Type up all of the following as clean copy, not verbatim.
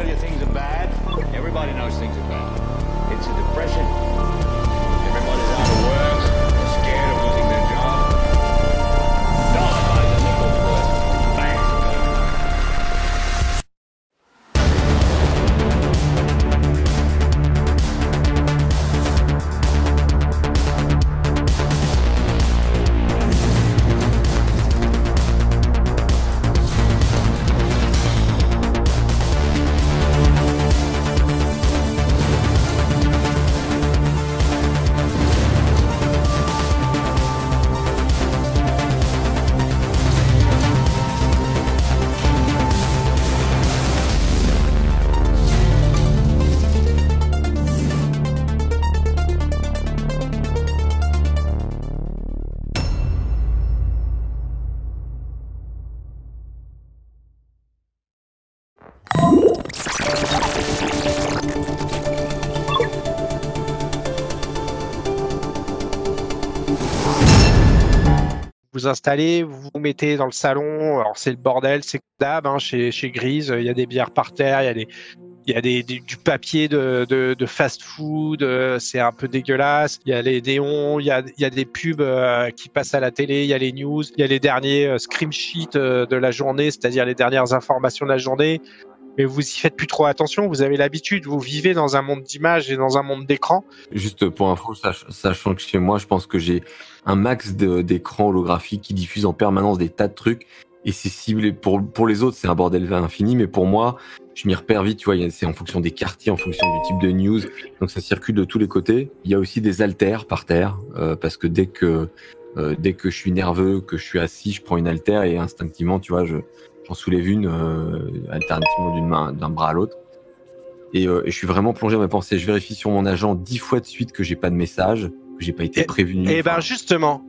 tell you things are bad? Everybody knows things are bad. It's a depression. Everybody's out of work. They're scared of losing their job. Dollar buys a nickel worth. Vous installez, vous vous mettez dans le salon, alors c'est le bordel, c'est d'hab, hein, chez Grease, il y a des bières par terre, il y a du papier de fast-food, c'est un peu dégueulasse, il y a les néons, il y a des pubs qui passent à la télé, il y a les news, il y a les derniers scrim sheets de la journée, c'est-à-dire les dernières informations de la journée, mais vous y faites plus trop attention, vous avez l'habitude, vous vivez dans un monde d'images et dans un monde d'écran. Juste pour info, sachant que chez moi, je pense que j'ai un max d'écrans holographiques qui diffusent en permanence des tas de trucs, et c'est ciblé pour les autres, c'est un bordel infini, mais pour moi, je m'y repère vite, tu vois, c'est en fonction des quartiers, en fonction du type de news, donc ça circule de tous les côtés. Il y a aussi des haltères par terre, parce que dès que je suis nerveux, que je suis assis, je prends une haltère et instinctivement, tu vois, j'en soulève une, alternativement d'une main, d'un bras à l'autre. Et je suis vraiment plongé dans mes pensées. Je vérifie sur mon agent 10 fois de suite que j'ai pas de message, que j'ai pas été prévenu. Et ben justement,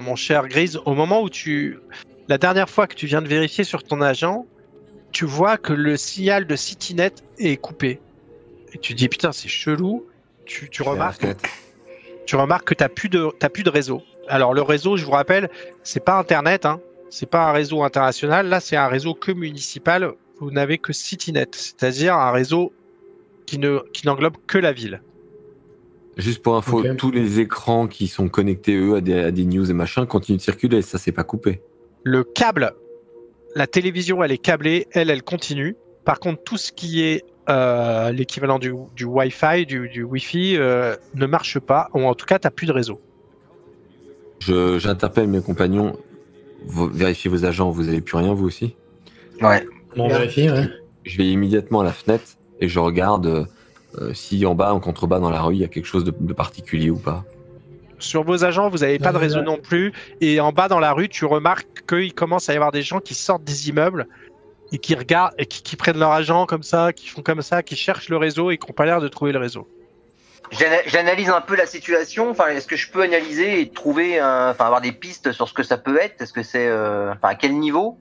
mon cher Grease, au moment où la dernière fois que tu viens de vérifier sur ton agent, tu vois que le signal de CityNet est coupé. Et tu dis putain, c'est chelou. Tu remarques que t'as plus de réseau. Alors le réseau, je vous rappelle, c'est pas Internet, hein. C'est pas un réseau international, là c'est un réseau que municipal, vous n'avez que CityNet, c'est-à-dire un réseau qui n'englobe que la ville. Juste pour info, okay. Tous les écrans qui sont connectés eux à des news et machin continuent de circuler, ça c'est pas coupé. Le câble, la télévision elle est câblée, elle continue. Par contre tout ce qui est l'équivalent du Wi-Fi, du Wi-Fi ne marche pas, ou en tout cas t'as plus de réseau. J'interpelle mes compagnons. Vous vérifiez vos agents, vous n'avez plus rien, vous aussi? Ouais. On vérifie, ouais. Je vais immédiatement à la fenêtre et je regarde si en bas, en contrebas dans la rue, il y a quelque chose de particulier ou pas. Sur vos agents, vous n'avez pas de réseau non plus. Et en bas dans la rue, tu remarques qu'il commence à y avoir des gens qui sortent des immeubles et qui regardent et qui prennent leur agent comme ça, qui font comme ça, qui cherchent le réseau et qui n'ont pas l'air de trouver le réseau. J'analyse un peu la situation. Enfin, est-ce que je peux analyser et trouver, avoir des pistes sur ce que ça peut être? Est-ce que c'est, à quel niveau?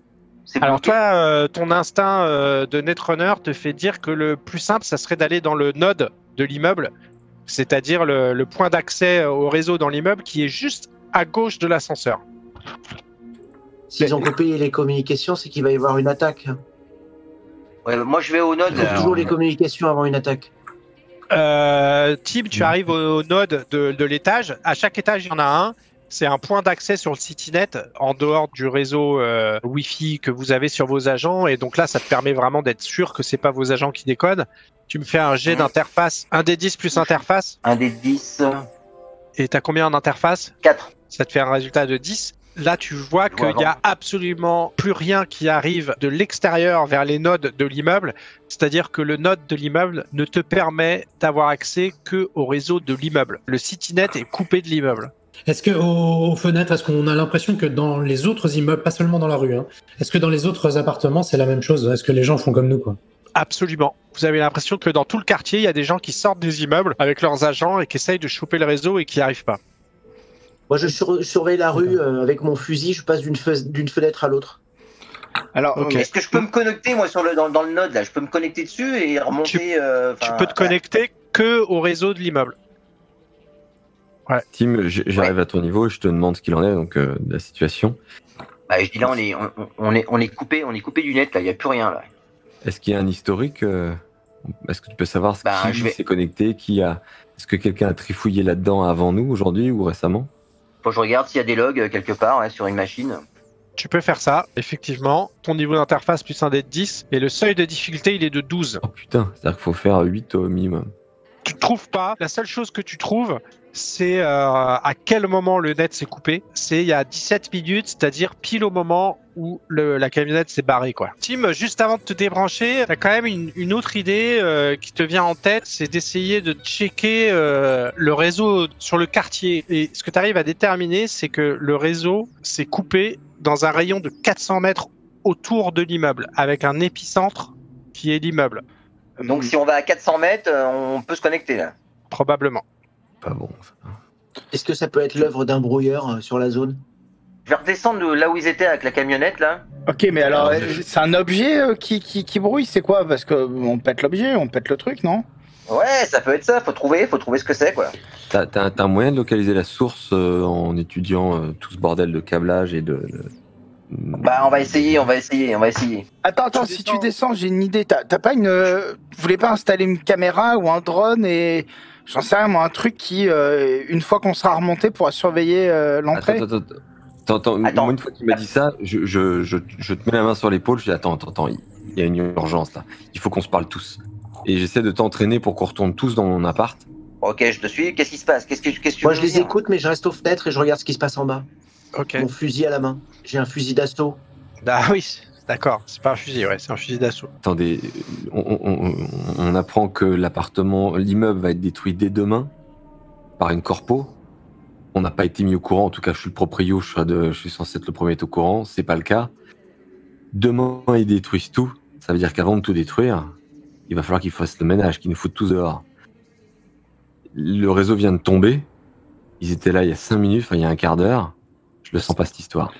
Alors toi, ton instinct de Netrunner te fait dire que le plus simple, ça serait d'aller dans le node de l'immeuble, c'est-à-dire le point d'accès au réseau dans l'immeuble qui est juste à gauche de l'ascenseur. S'ils ont coupé les communications, c'est qu'il va y avoir une attaque. Ouais, moi, je vais au node. Il faut toujours les communications avant une attaque. Tim, tu arrives au node de l'étage. À chaque étage, il y en a un. C'est un point d'accès sur le CityNet en dehors du réseau Wi-Fi que vous avez sur vos agents. Et donc là, ça te permet vraiment d'être sûr que c'est pas vos agents qui déconnent. Tu me fais un jet d'interface. 1d10 plus interface. 1d10. Et t'as combien en interface? 4. Ça te fait un résultat de 10. Là, tu vois qu'il n'y a absolument plus rien qui arrive de l'extérieur vers les nodes de l'immeuble. C'est-à-dire que le node de l'immeuble ne te permet d'avoir accès qu'au réseau de l'immeuble. Le CityNet est coupé de l'immeuble. Est-ce qu'aux fenêtres, est-ce qu'on a l'impression que dans les autres immeubles, pas seulement dans la rue, hein, est-ce que dans les autres appartements, c'est la même chose? Est-ce que les gens font comme nous, quoi? Absolument. Vous avez l'impression que dans tout le quartier, il y a des gens qui sortent des immeubles avec leurs agents et qui essayent de choper le réseau et qui n'y arrivent pas. Moi, je surveille la rue avec mon fusil, je passe d'une fenêtre à l'autre. Alors, okay. Est-ce que je peux me connecter, moi, dans le node, là? Je peux me connecter dessus et remonter... Tu peux te connecter que au réseau de l'immeuble. Ouais. Tim, j'arrive à ton niveau, je te demande ce qu'il en est, donc, de la situation. Bah, je dis là, on est coupé du net, là, il n'y a plus rien, là. Est-ce qu'il y a un historique? Est-ce que tu peux savoir ce qui s'est connecté, qui a... Est-ce que quelqu'un a trifouillé là-dedans avant nous, aujourd'hui ou récemment? Faut que je regarde s'il y a des logs quelque part sur une machine. Tu peux faire ça, effectivement. Ton niveau d'interface plus un dé de 10, et le seuil de difficulté, il est de 12. Oh putain, c'est-à-dire qu'il faut faire 8 au minimum. Tu ne trouves pas. La seule chose que tu trouves, c'est à quel moment le net s'est coupé. C'est il y a 17 minutes, c'est-à-dire pile au moment où la camionnette s'est barrée, quoi. Tim, juste avant de te débrancher, t'as quand même une autre idée qui te vient en tête, c'est d'essayer de checker le réseau sur le quartier. Et ce que t'arrives à déterminer, c'est que le réseau s'est coupé dans un rayon de 400 mètres autour de l'immeuble, avec un épicentre qui est l'immeuble. Donc si on va à 400 mètres, on peut se connecter là. Probablement. Pas bon. Est-ce que ça peut être l'œuvre d'un brouilleur sur la zone? Je vais redescendre de là où ils étaient avec la camionnette là. Ok, mais alors c'est un objet qui brouille, c'est quoi? Parce qu'on pète l'objet, on pète le truc, non? Ouais, ça peut être ça, faut trouver ce que c'est quoi. T'as un moyen de localiser la source en étudiant tout ce bordel de câblage et de... Bah on va essayer. Attends, si tu descends, j'ai une idée. T'as pas une... Vous voulez pas installer une caméra ou un drone et... J'en sais rien, moi, un truc qui, une fois qu'on sera remonté, pourra surveiller l'entrée. Attends. Moi, une fois qu'il m'a dit ça, je te mets la main sur l'épaule, je dis attends, il y a une urgence là, il faut qu'on se parle tous. Et j'essaie de t'entraîner pour qu'on retourne tous dans mon appart. Ok, je te suis, qu'est-ce qui se passe? Moi, je les écoute, mais je reste aux fenêtres et je regarde ce qui se passe en bas. Ok. Mon fusil à la main, j'ai un fusil d'assaut. Ah oui, d'accord, c'est pas un fusil, ouais, c'est un fusil d'assaut. Attendez, on apprend que l'immeuble va être détruit dès demain par une corpo. On n'a pas été mis au courant, en tout cas je suis le proprio, je suis censé être le premier au courant, c'est pas le cas. Demain ils détruisent tout, ça veut dire qu'avant de tout détruire, il va falloir qu'ils fassent le ménage, qu'ils nous foutent tous dehors. Le réseau vient de tomber, ils étaient là il y a 5 minutes, enfin il y a un quart d'heure, je le sens pas cette histoire.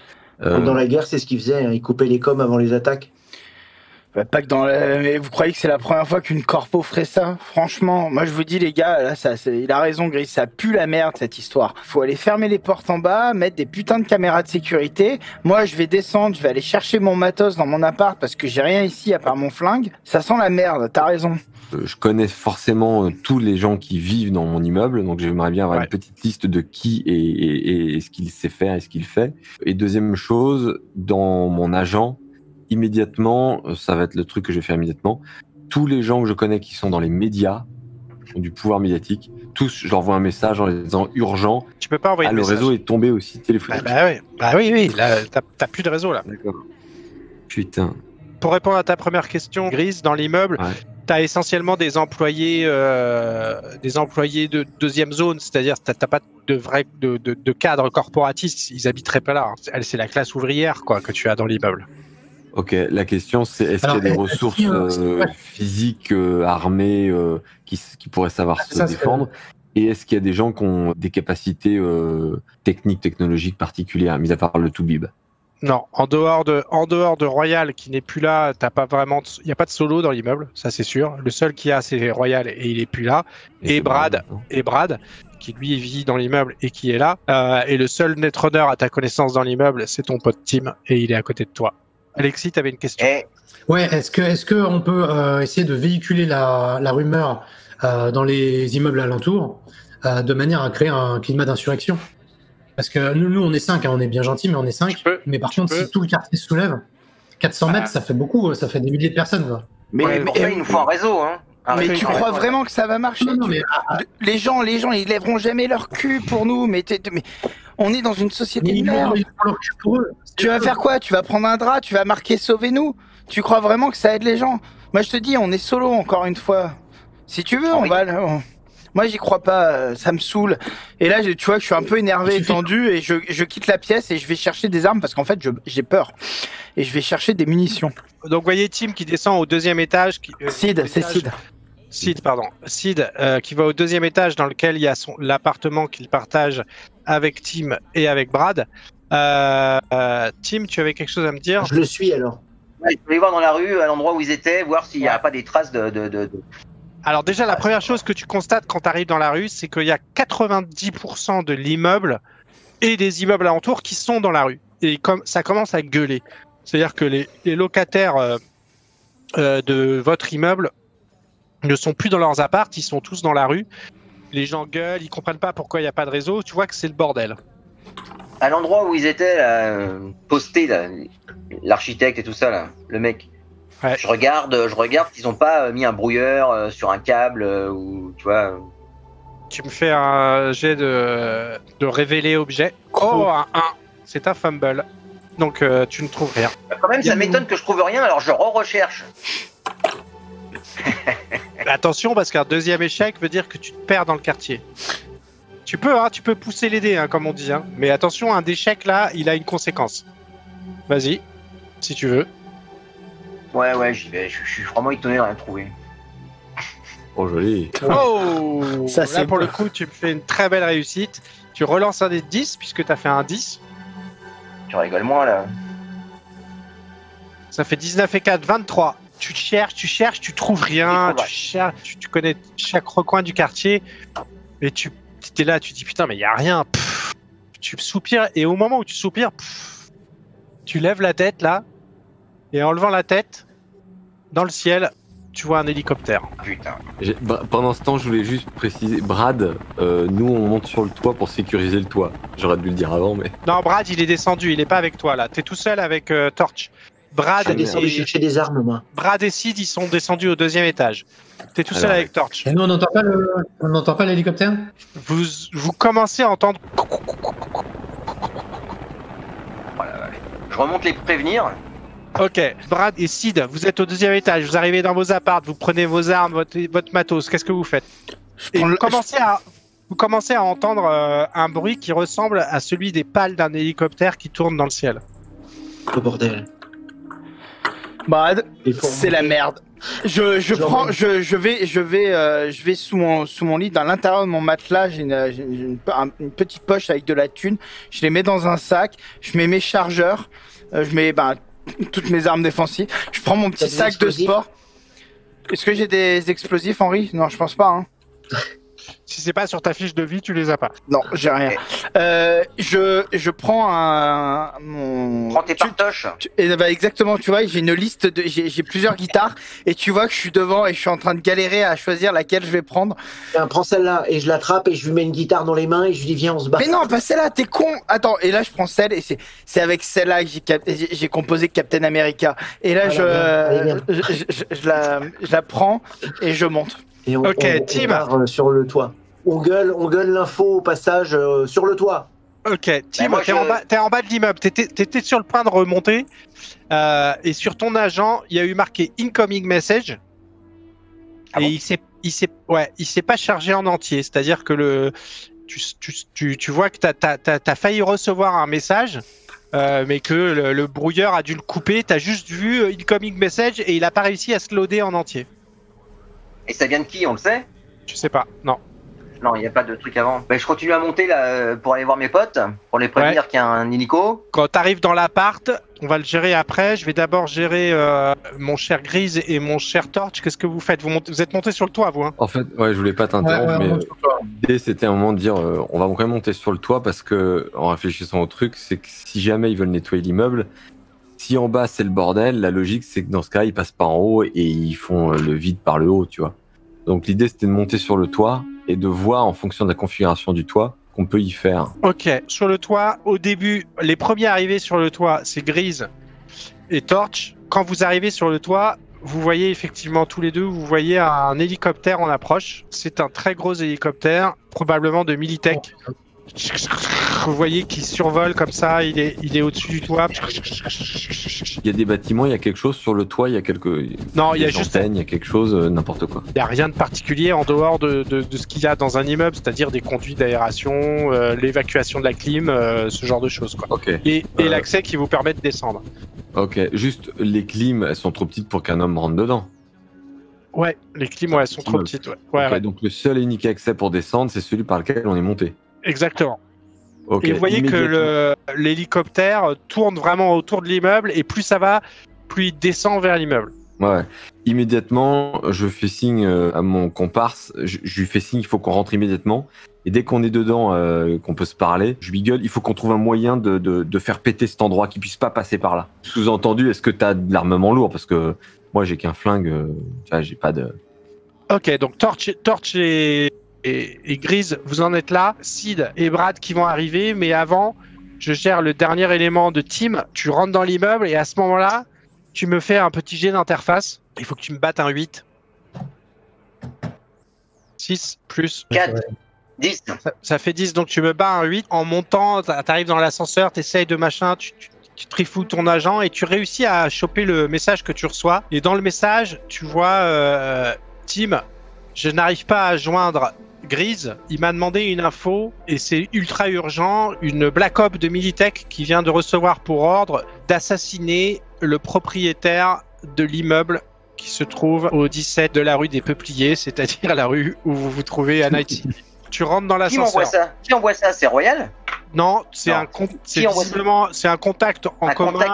Dans la guerre, c'est ce qu'ils faisaient, hein. Ils coupaient les coms avant les attaques. Bah, pas que dans la... Mais vous croyez que c'est la première fois qu'une corpo ferait ça? Franchement, moi je vous dis les gars, là, il a raison Gris, ça pue la merde cette histoire. Faut aller fermer les portes en bas, mettre des putains de caméras de sécurité. Moi je vais descendre, je vais aller chercher mon matos dans mon appart parce que j'ai rien ici à part mon flingue. Ça sent la merde, t'as raison. Je connais forcément tous les gens qui vivent dans mon immeuble, donc j'aimerais bien avoir une petite liste de qui et ce qu'il sait faire et ce qu'il fait. Et deuxième chose, dans mon agent, immédiatement, ça va être le truc que je vais faire immédiatement, tous les gens que je connais qui sont dans les médias, qui ont du pouvoir médiatique, tous, je leur envoie un message en les disant urgent. Tu peux pas envoyer le message. Le réseau est tombé aussi téléphonique. Bah oui, là, t'as plus de réseau là. D'accord. Putain. Pour répondre à ta première question, Grise, dans l'immeuble, t'as essentiellement des employés de deuxième zone, c'est-à-dire t'as pas de vrai de cadre corporatiste, ils habiteraient pas là. C'est la classe ouvrière quoi que tu as dans l'immeuble. Ok, la question c'est est-ce qu'il y a des ressources physiques, armées, qui pourraient savoir se défendre? Et est-ce qu'il y a des gens qui ont des capacités techniques, technologiques particulières, mis à part le Toubib? Non, en dehors de Royal qui n'est plus là, il n'y a pas de solo dans l'immeuble, ça c'est sûr. Le seul qu'il y a c'est Royal et il n'est plus là. Et Brad, qui lui vit dans l'immeuble et qui est là. Et le seul netrunner à ta connaissance dans l'immeuble, c'est ton pote Tim et il est à côté de toi. Alexis, tu avais une question. Ouais, est-ce qu'on peut essayer de véhiculer la rumeur dans les immeubles alentours de manière à créer un climat d'insurrection? Parce que nous, on est 5, hein, on est bien gentils, mais on est 5. Mais par contre, si tout le quartier se soulève, 400 mètres, ça fait beaucoup, ça fait des milliers de personnes. Quoi. Mais il nous faut un réseau, hein. Mais tu crois vraiment que ça va marcher? Les gens, ils lèveront jamais leur cul pour nous. Mais on est dans une société de merde. Tu vas faire quoi? Tu vas prendre un drap? Tu vas marquer Sauvez-nous? Tu crois vraiment que ça aide les gens? Moi, je te dis, on est solo encore une fois. Si tu veux, moi, j'y crois pas. Ça me saoule. Et là, tu vois que je suis un peu énervé et tendu, et je quitte la pièce et je vais chercher des armes parce qu'en fait, j'ai peur. Et je vais chercher des munitions. Donc, voyez Tim qui descend au deuxième étage. Sid, qui va au deuxième étage dans lequel il y a l'appartement qu'il partage avec Tim et avec Brad. Tim, tu avais quelque chose à me dire? Je le suis alors. Ouais, je vais voir dans la rue, à l'endroit où ils étaient, voir s'il n'y a pas des traces de... Alors déjà, la première chose que tu constates quand tu arrives dans la rue, c'est qu'il y a 90% de l'immeuble et des immeubles alentours qui sont dans la rue. Et ça commence à gueuler. C'est-à-dire que les locataires de votre immeuble ne sont plus dans leurs appartes, ils sont tous dans la rue. Les gens gueulent, ils comprennent pas pourquoi il n'y a pas de réseau, tu vois que c'est le bordel. À l'endroit où ils étaient postés, l'architecte et tout ça, là, le mec, ouais. je regarde qu'ils n'ont pas mis un brouilleur sur un câble ou tu vois. Tu me fais un jet de révéler objet. Oh, un 1, c'est un fumble. Donc tu ne trouves rien. Quand même, ça m'étonne que je trouve rien, alors je re-recherche. Attention, parce qu'un deuxième échec veut dire que tu te perds dans le quartier. Tu peux pousser les dés, hein, comme on dit. Hein. Mais attention, un échec là, il a une conséquence. Vas-y, si tu veux. Ouais, ouais, j'y vais. Je suis vraiment étonné de rien trouver. Oh, joli. Oh, ça, là, pour le coup, tu me fais une très belle réussite. Tu relances un dé de 10, puisque tu as fait un 10. Tu rigoles moins, là. Ça fait 19 et 4, 23. Tu cherches, tu trouves rien, tu connais chaque recoin du quartier, et tu es là, tu te dis putain, mais il n'y a rien. Pff, tu soupires, et au moment où tu soupires, pff, tu lèves la tête là, et en levant la tête, dans le ciel, tu vois un hélicoptère. Putain. Bah, pendant ce temps, je voulais juste préciser, Brad, nous on monte sur le toit pour sécuriser le toit. J'aurais dû le dire avant, mais. Non, Brad, il est descendu, il n'est pas avec toi là, t'es tout seul avec Torch. Brad et Sid, ils sont descendus au deuxième étage. T'es tout seul avec Torch. Et nous, on n'entend pas l'hélicoptère ? Vous commencez à entendre... Voilà, je remonte les prévenir. Ok, Brad et Sid, vous êtes au deuxième étage, vous arrivez dans vos appartes, vous prenez vos armes, votre matos, qu'est-ce que vous faites ? Vous commencez à entendre un bruit qui ressemble à celui des pales d'un hélicoptère qui tourne dans le ciel. Oh bordel. Brad, c'est la merde. Je vais sous mon lit, dans l'intérieur de mon matelas, j'ai une petite poche avec de la thune. Je les mets dans un sac. Je mets mes chargeurs. Je mets toutes mes armes défensives. Je prends mon petit sac de sport. Est-ce que j'ai des explosifs, Henri? Non, je pense pas. Hein. Si c'est pas sur ta fiche de vie, tu les as pas. Non, j'ai rien. Je prends Prends tes partoches. Et bah exactement, tu vois, j'ai une liste de... J'ai plusieurs guitares, et tu vois que je suis devant et je suis en train de galérer à choisir laquelle je vais prendre. Tiens, prends celle-là, et je l'attrape, et je lui mets une guitare dans les mains, et je lui dis, viens, on se bat. Mais non, pas celle-là, t'es con. Attends, et là, je prends celle, et c'est avec celle-là que j'ai composé Captain America. Et là, voilà, je la prends, et je monte. Et on part sur le toit. On gueule l'info au passage sur le toit. Ok, Tim, t'es en bas de l'immeuble, t'étais sur le point de remonter, et sur ton agent, il y a eu marqué incoming message, et il s'est pas chargé en entier, c'est-à-dire que tu vois que t'as failli recevoir un message, mais que le brouilleur a dû le couper, t'as juste vu incoming message, et il a pas réussi à se loader en entier. Et ça vient de qui, on le sait? Je sais pas, non. Non, il n'y a pas de truc avant. Bah, je continue à monter là pour aller voir mes potes, pour les prévenir qu'il y a un hélico. Quand tu arrives dans l'appart, on va le gérer après. Je vais d'abord gérer mon cher Grease et mon cher Torch. Qu'est-ce que vous faites? Vous êtes montés sur le toit, vous hein? En fait, ouais, je voulais pas t'interrompre, mais l'idée c'était un moment de dire on va quand même monter sur le toit parce que, en réfléchissant au truc, c'est que si jamais ils veulent nettoyer l'immeuble, si en bas c'est le bordel, la logique c'est que dans ce cas ils passent par en haut et ils font le vide par le haut, tu vois. Donc l'idée c'était de monter sur le toit et de voir en fonction de la configuration du toit qu'on peut y faire. Ok, sur le toit, au début, les premiers arrivés sur le toit c'est Grease et Torch. Quand vous arrivez sur le toit, vous voyez effectivement tous les deux, vous voyez un hélicoptère en approche. C'est un très gros hélicoptère, probablement de Militech. Oh. Vous voyez qu'il survole comme ça, il est au-dessus du toit. Il y a des bâtiments, il y a quelque chose sur le toit, il y a non, il y a juste antenne, il y a quelque chose, n'importe quoi. Il n'y a rien de particulier en dehors de ce qu'il y a dans un immeuble, c'est-à-dire des conduits d'aération, l'évacuation de la clim, ce genre de choses, quoi. Okay. Et l'accès qui vous permet de descendre. Ok, juste les clims, elles sont trop petites pour qu'un homme rentre dedans. Ouais, les clims, elles sont trop petites. Ouais. Donc le seul et unique accès pour descendre, c'est celui par lequel on est monté. Exactement. Okay, et vous voyez que l'hélicoptère tourne vraiment autour de l'immeuble et plus ça va, plus il descend vers l'immeuble. Ouais. Immédiatement, je fais signe à mon comparse, je lui fais signe qu'il faut qu'on rentre immédiatement. Et dès qu'on est dedans, qu'on peut se parler, je lui gueule, il faut qu'on trouve un moyen de faire péter cet endroit, qu'il puisse pas passer par là. Sous-entendu, est-ce que t'as de l'armement lourd? Parce que Moi, j'ai qu'un flingue, j'ai pas de... Ok, donc Torch et Grease, vous en êtes là. Sid et Brad qui vont arriver, mais avant, je gère le dernier élément de Tim. Tu rentres dans l'immeuble et à ce moment-là, tu me fais un petit jet d'interface. Il faut que tu me battes un 8. 6 plus 4. 10. Ça fait 10, donc tu me bats un 8. En montant, t'arrives dans l'ascenseur, t'essayes de machin, tu trifouilles ton agent et tu réussis à choper le message que tu reçois. Et dans le message, tu vois Tim, je n'arrive pas à joindre Grease. Il m'a demandé une info et c'est ultra urgent. Une Black Op de Militech qui vient de recevoir pour ordre d'assassiner le propriétaire de l'immeuble qui se trouve au 17 de la rue des Peupliers, c'est-à-dire la rue où vous vous trouvez à Night City. Tu rentres dans l'ascenseur. Qui envoie ça? C'est Royal? Non, c'est un contact en commun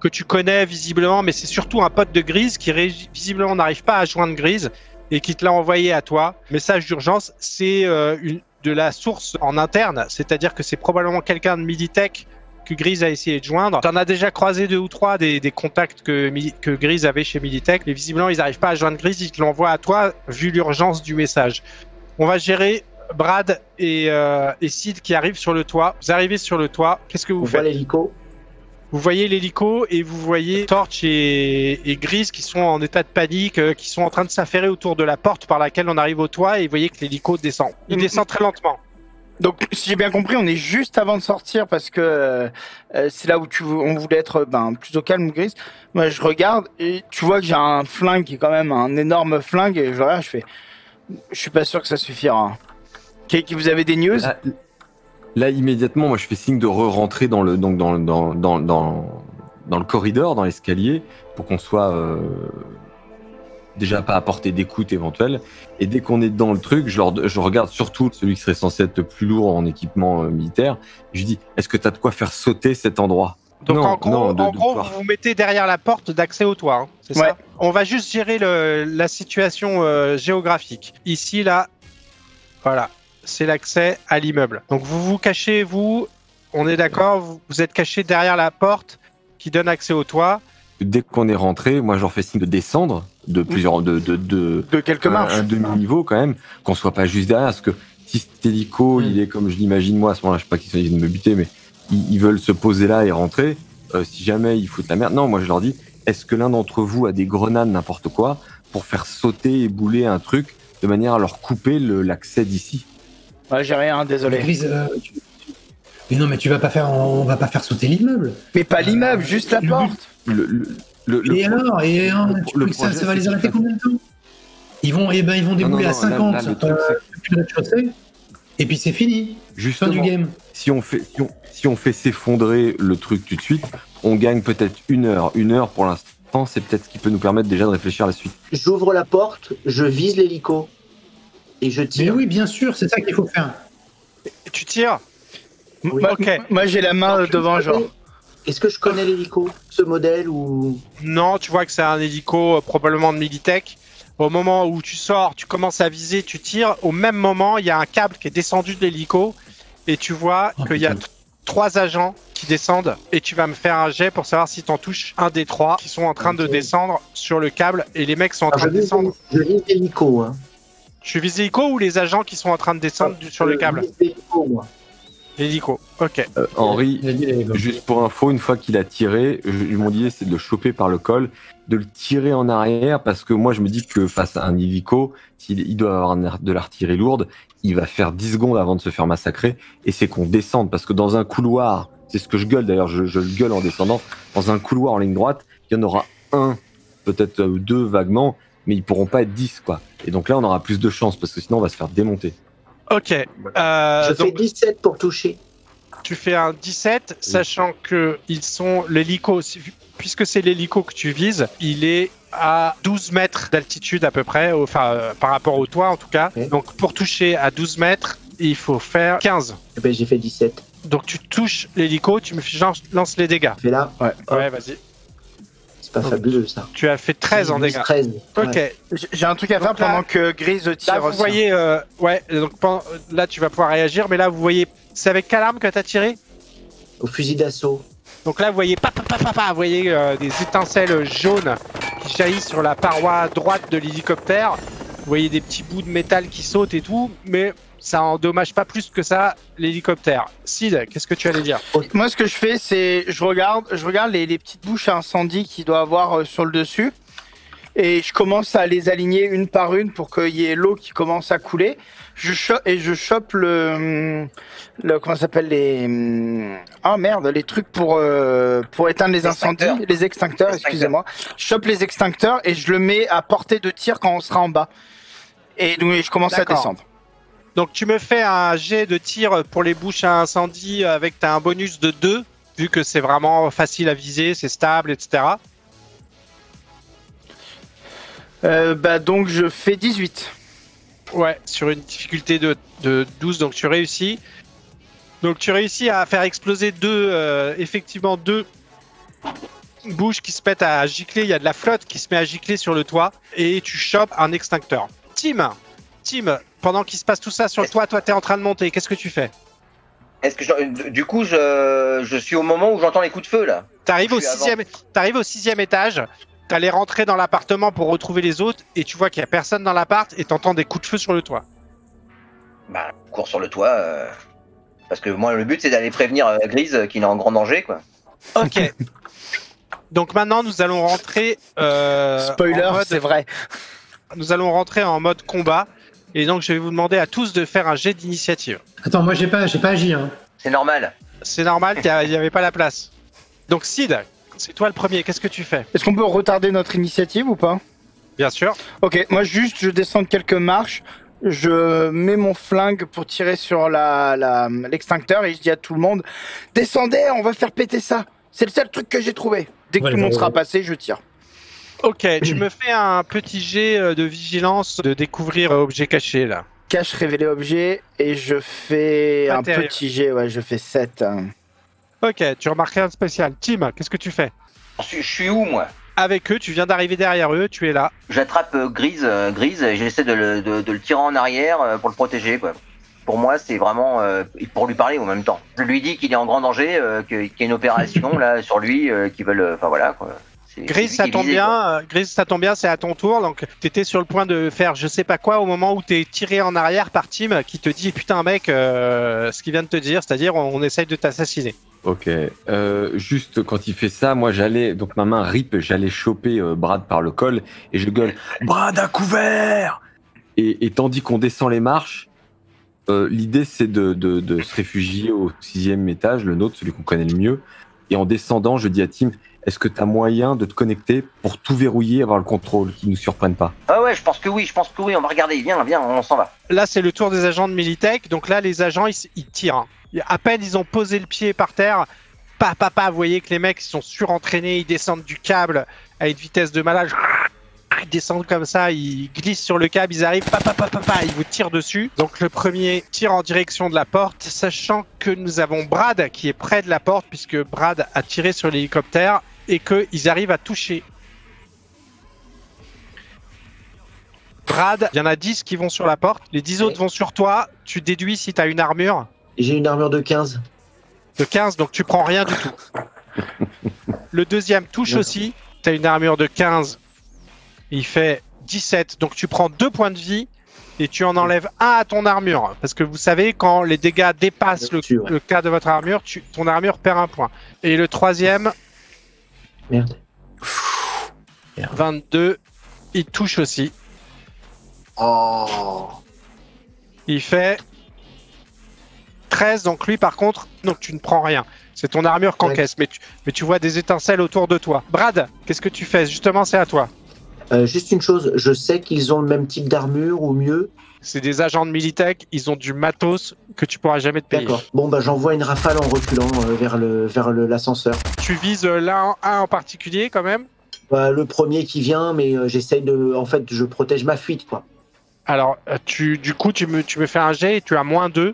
que tu connais visiblement, mais c'est surtout un pote de Grease qui visiblement n'arrive pas à joindre Grease et qui te l'a envoyé à toi. Message d'urgence, c'est de la source en interne, c'est-à-dire que c'est probablement quelqu'un de Militech que Grease a essayé de joindre. T'en as déjà croisé 2 ou 3 des contacts que Grease avait chez Militech, mais visiblement ils n'arrivent pas à joindre Grease, ils te l'envoient à toi vu l'urgence du message. On va gérer Brad et Sid qui arrivent sur le toit. Vous arrivez sur le toit, qu'est-ce que vous faites? Vous voyez l'hélico et vous voyez Torch et Grease qui sont en état de panique, qui sont en train de s'affairer autour de la porte par laquelle on arrive au toit, et vous voyez que l'hélico descend. Il descend très lentement. Donc, si j'ai bien compris, on est juste avant de sortir parce que c'est là où on voulait être plutôt calme, Grease. Moi, je regarde et tu vois que j'ai un flingue qui est quand même un énorme flingue, et je regarde, je fais... Je suis pas sûr que ça suffira. Vous avez des news? Là, immédiatement, moi, je fais signe de re-rentrer dans le corridor, dans l'escalier, pour qu'on soit déjà pas à portée d'écoute éventuelle. Et dès qu'on est dans le truc, je regarde surtout celui qui serait censé être le plus lourd en équipement militaire. Je lui dis, est-ce que t'as de quoi faire sauter cet endroit? Donc en gros, vous vous mettez derrière la porte d'accès au toit, hein, c'est ça? On va juste gérer la situation géographique. Ici, là, voilà, c'est l'accès à l'immeuble. Donc vous vous cachez, vous, on est d'accord, vous êtes caché derrière la porte qui donne accès au toit. Dès qu'on est rentré, moi je leur fais signe de descendre de quelques marches, un demi-niveau quand même, qu'on soit pas juste derrière, parce que si cet hélico, il est comme je l'imagine moi, à ce moment-là, je sais pas qui sont obligés de me buter, mais... Ils veulent se poser là et rentrer. Si jamais ils foutent la merde, non, moi je leur dis, est-ce que l'un d'entre vous a des grenades, n'importe quoi, pour faire sauter et bouler un truc de manière à leur couper l'accès d'ici? Ouais, j'ai rien, désolé. Grease, mais non, mais tu vas pas faire, on va pas faire sauter l'immeuble. Mais pas l'immeuble, juste la porte. Ça va les arrêter combien de temps? Ils vont débouler à 50. Et puis c'est fini. Justement, fin du game. Si on fait s'effondrer le truc tout de suite, on gagne peut-être 1 heure. 1 heure pour l'instant, c'est peut-être ce qui peut nous permettre déjà de réfléchir à la suite. J'ouvre la porte, je vise l'hélico et je tire. Mais oui, bien sûr, c'est ça qu'il faut faire. Tu tires? Oui. Ok. Moi, j'ai la main devant, genre. Est-ce que je connais l'hélico, ce modèle ou... Non, tu vois que c'est un hélico probablement de Militech. Au moment où tu sors, tu commences à viser, tu tires. Au même moment, il y a un câble qui est descendu de l'hélico et tu vois qu'il y a 3 agents qui descendent, et tu vas me faire un jet pour savoir si t'en touches un des 3 qui sont en train de descendre sur le câble, et les mecs sont en train de descendre. Je vise l'hélico. Hein. Tu vises l'hélico ou les agents qui sont en train de descendre sur le câble? L'hélico, moi. L'hélico, ok. Henri, juste pour info, une fois qu'il a tiré, mon idée c'est de le choper par le col, de le tirer en arrière, parce que moi je me dis que face à un hélico, il doit avoir de l'artillerie lourde, il va faire 10 secondes avant de se faire massacrer, et c'est qu'on descende, parce que dans un couloir, c'est ce que je gueule d'ailleurs, je le gueule en descendant, dans un couloir en ligne droite, il y en aura 1, peut-être 2 vaguement, mais ils pourront pas être 10, quoi. Et donc là on aura plus de chance, parce que sinon on va se faire démonter. Ok. Je fais 17 pour toucher. Tu fais un 17, sachant que ils sont l'hélico. Puisque c'est l'hélico que tu vises, il est à 12 mètres d'altitude à peu près, par rapport au toit en tout cas. Okay. Donc pour toucher à 12 mètres, il faut faire 15. Eh ben, j'ai fait 17. Donc tu touches l'hélico, tu me lances les dégâts. Fais là. Ouais, ouais, vas-y. C'est pas fabuleux, ça. Tu as fait 13 en dégâts. 13. Ok. Ouais. J'ai un truc à faire donc, pendant que Grease tire. Là, vous voyez, là, tu vas pouvoir réagir, mais là, vous voyez, c'est avec quelle arme que t'as tiré? Au fusil d'assaut. Donc là, vous voyez, vous voyez des étincelles jaunes qui jaillit sur la paroi droite de l'hélicoptère. Vous voyez des petits bouts de métal qui sautent et tout, mais ça endommage pas plus que ça l'hélicoptère. Sid, qu'est-ce que tu allais dire? Moi, ce que je fais, c'est je regarde les petites bouches à incendie qu'il doit avoir sur le dessus. Et je commence à les aligner une par une pour qu'il y ait l'eau qui commence à couler. Je chope le comment ça s'appelle les les trucs pour éteindre les incendies, les extincteurs, excusez-moi. Je chope les extincteurs et je le mets à portée de tir quand on sera en bas. Et donc je commence à descendre. Donc tu me fais un jet de tir pour les bouches à incendie avec t'as un bonus de 2 vu que c'est vraiment facile à viser, c'est stable, etc. Donc je fais 18. Ouais, sur une difficulté de 12, donc tu réussis. Donc tu réussis à faire exploser deux bouches qui se pètent à gicler. Il y a de la flotte qui se met à gicler sur le toit et tu chopes un extincteur. Tim, pendant qu'il se passe tout ça sur le toit, toi t'es en train de monter, qu'est-ce que tu fais? Est-ce que je suis au moment où j'entends les coups de feu là. T'arrives au sixième étage. T'allais rentrer dans l'appartement pour retrouver les autres et tu vois qu'il n'y a personne dans l'appart et t'entends des coups de feu sur le toit. Bah, cours sur le toit, parce que moi le but c'est d'aller prévenir Grease qu'il est en grand danger quoi. Ok. Donc maintenant nous allons rentrer. Spoiler, c'est vrai. Nous allons rentrer en mode combat et donc je vais vous demander à tous de faire un jet d'initiative. Attends, moi j'ai pas agi. Hein. C'est normal. C'est normal, il n'y avait pas la place. Donc Sid. C'est toi le premier, qu'est-ce que tu fais? Est-ce qu'on peut retarder notre initiative ou pas? Bien sûr. Ok, moi juste je descends de quelques marches, je mets mon flingue pour tirer sur l'extincteur et je dis à tout le monde, descendez, on va faire péter ça. C'est le seul truc que j'ai trouvé. Dès que tout le monde sera passé, je tire. Ok, tu me fais un petit jet de vigilance de découvrir objet caché là. Cache, révéler objet et je fais un petit jet, je fais 7. Ok, tu remarques un spécial. Tim, qu'est-ce que tu fais? Je suis où, moi? Avec eux, tu viens d'arriver derrière eux, tu es là. J'attrape Grease et j'essaie de le tirer en arrière pour le protéger, quoi. Pour moi, c'est vraiment pour lui parler en même temps. Je lui dis qu'il est en grand danger, qu'il y a une opération là sur lui, qu'ils veulent... Enfin, voilà, quoi. Grease, ça tombe bien, c'est à ton tour. Donc, t'étais sur le point de faire je sais pas quoi au moment où t'es tiré en arrière par Tim qui te dit, putain, mec, ce qu'il vient de te dire, c'est-à-dire on essaye de t'assassiner. Ok, juste quand il fait ça, moi j'allais, donc ma main rip, j'allais choper Brad par le col et je gueule « Brad à couvert !» Et tandis qu'on descend les marches, l'idée c'est de se réfugier au sixième étage, le nôtre, celui qu'on connaît le mieux. Et en descendant, je dis à Tim « Est-ce que t'as moyen de te connecter pour tout verrouiller, avoir le contrôle, qu'ils nous surprennent pas ?» Ah ouais, je pense que oui, on va regarder, viens, on s'en va. Là c'est le tour des agents de Militech, donc là les agents ils tirent. À peine ils ont posé le pied par terre, vous voyez que les mecs ils sont surentraînés, ils descendent du câble à une vitesse de malade, ils descendent comme ça, ils glissent sur le câble, ils arrivent, ils vous tirent dessus. Donc le premier tire en direction de la porte, sachant que nous avons Brad qui est près de la porte, puisque Brad a tiré sur l'hélicoptère et qu'ils arrivent à toucher. Brad, il y en a 10 qui vont sur la porte, les 10 autres vont sur toi, tu déduis si tu as une armure. J'ai une armure de 15. De 15, donc tu prends rien du tout. Le deuxième touche aussi. Tu as une armure de 15. Il fait 17. Donc tu prends 2 points de vie et tu en enlèves 1 à ton armure. Parce que vous savez, quand les dégâts dépassent le cas de votre armure, ton armure perd 1 point. Et le troisième... Merde. 22. Il touche aussi. Oh. Il fait... 13, donc lui par contre, donc tu ne prends rien. C'est ton armure qu'encaisse, mais tu vois des étincelles autour de toi. Brad, qu'est-ce que tu fais? Justement, c'est à toi. Juste une chose, je sais qu'ils ont le même type d'armure ou mieux. C'est des agents de Militech, ils ont du matos que tu pourras jamais te payer. D'accord. Bon, bah j'envoie une rafale en reculant vers l'ascenseur. Tu vises un en particulier quand même? Bah, le premier qui vient, mais j'essaye de... En fait, je protège ma fuite, quoi. Alors, tu me fais un jet et tu as moins 2.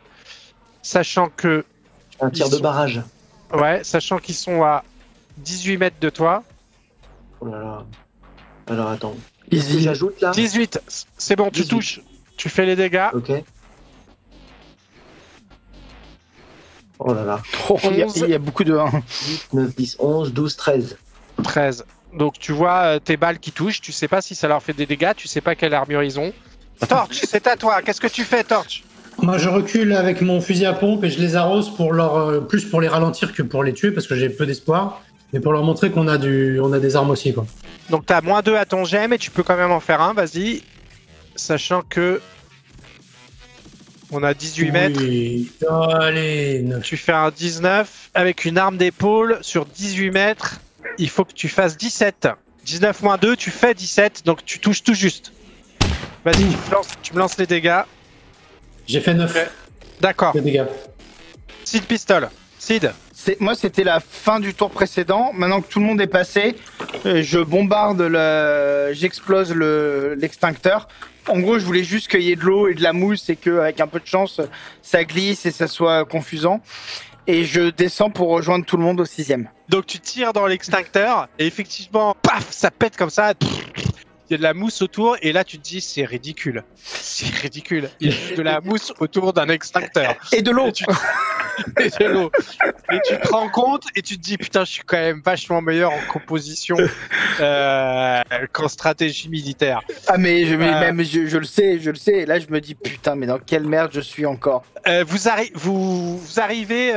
Sachant que... Un tir de barrage. Ouais, sachant qu'ils sont à 18 mètres de toi. Oh là là. Alors attends. Easy. J'ajoute là. 18. C'est bon, 18. Tu touches. Tu fais les dégâts. Ok. Oh là là. Oh, il y a beaucoup de 1. 8, 9, 10, 11, 12, 13. 13. Donc tu vois tes balles qui touchent, tu sais pas si ça leur fait des dégâts, tu sais pas quelle armure ils ont. Torch, c'est à toi, qu'est-ce que tu fais, Torch? Moi je recule avec mon fusil à pompe et je les arrose pour leur, plus pour les ralentir que pour les tuer parce que j'ai peu d'espoir, mais pour leur montrer qu'on a, des armes aussi, quoi. Donc t'as moins 2 à ton jet, mais tu peux quand même en faire un, vas-y. Sachant que... on a 18 mètres. Allez, 9. Tu fais un 19 avec une arme d'épaule sur 18 mètres. Il faut que tu fasses 17. 19 moins 2, tu fais 17, donc tu touches tout juste. Vas-y, tu me lances les dégâts. J'ai fait 9. D'accord. Sid Pistol. Sid. Moi, c'était la fin du tour précédent. Maintenant que tout le monde est passé, je bombarde, j'explose l'extincteur. En gros, je voulais juste qu'il y ait de l'eau et de la mousse et qu'avec un peu de chance, ça glisse et ça soit confusant. Et je descends pour rejoindre tout le monde au 6e. Donc tu tires dans l'extincteur et effectivement, paf, ça pète comme ça. Il y a de la mousse autour et là tu te dis c'est ridicule. C'est ridicule. Il y a de la mousse autour d'un extincteur. Et de l'eau. Et de l'eau. Et tu te rends compte et tu te dis putain je suis quand même vachement meilleur en composition qu'en stratégie militaire. Ah mais je le sais, Et là je me dis putain mais dans quelle merde je suis encore. Vous arrivez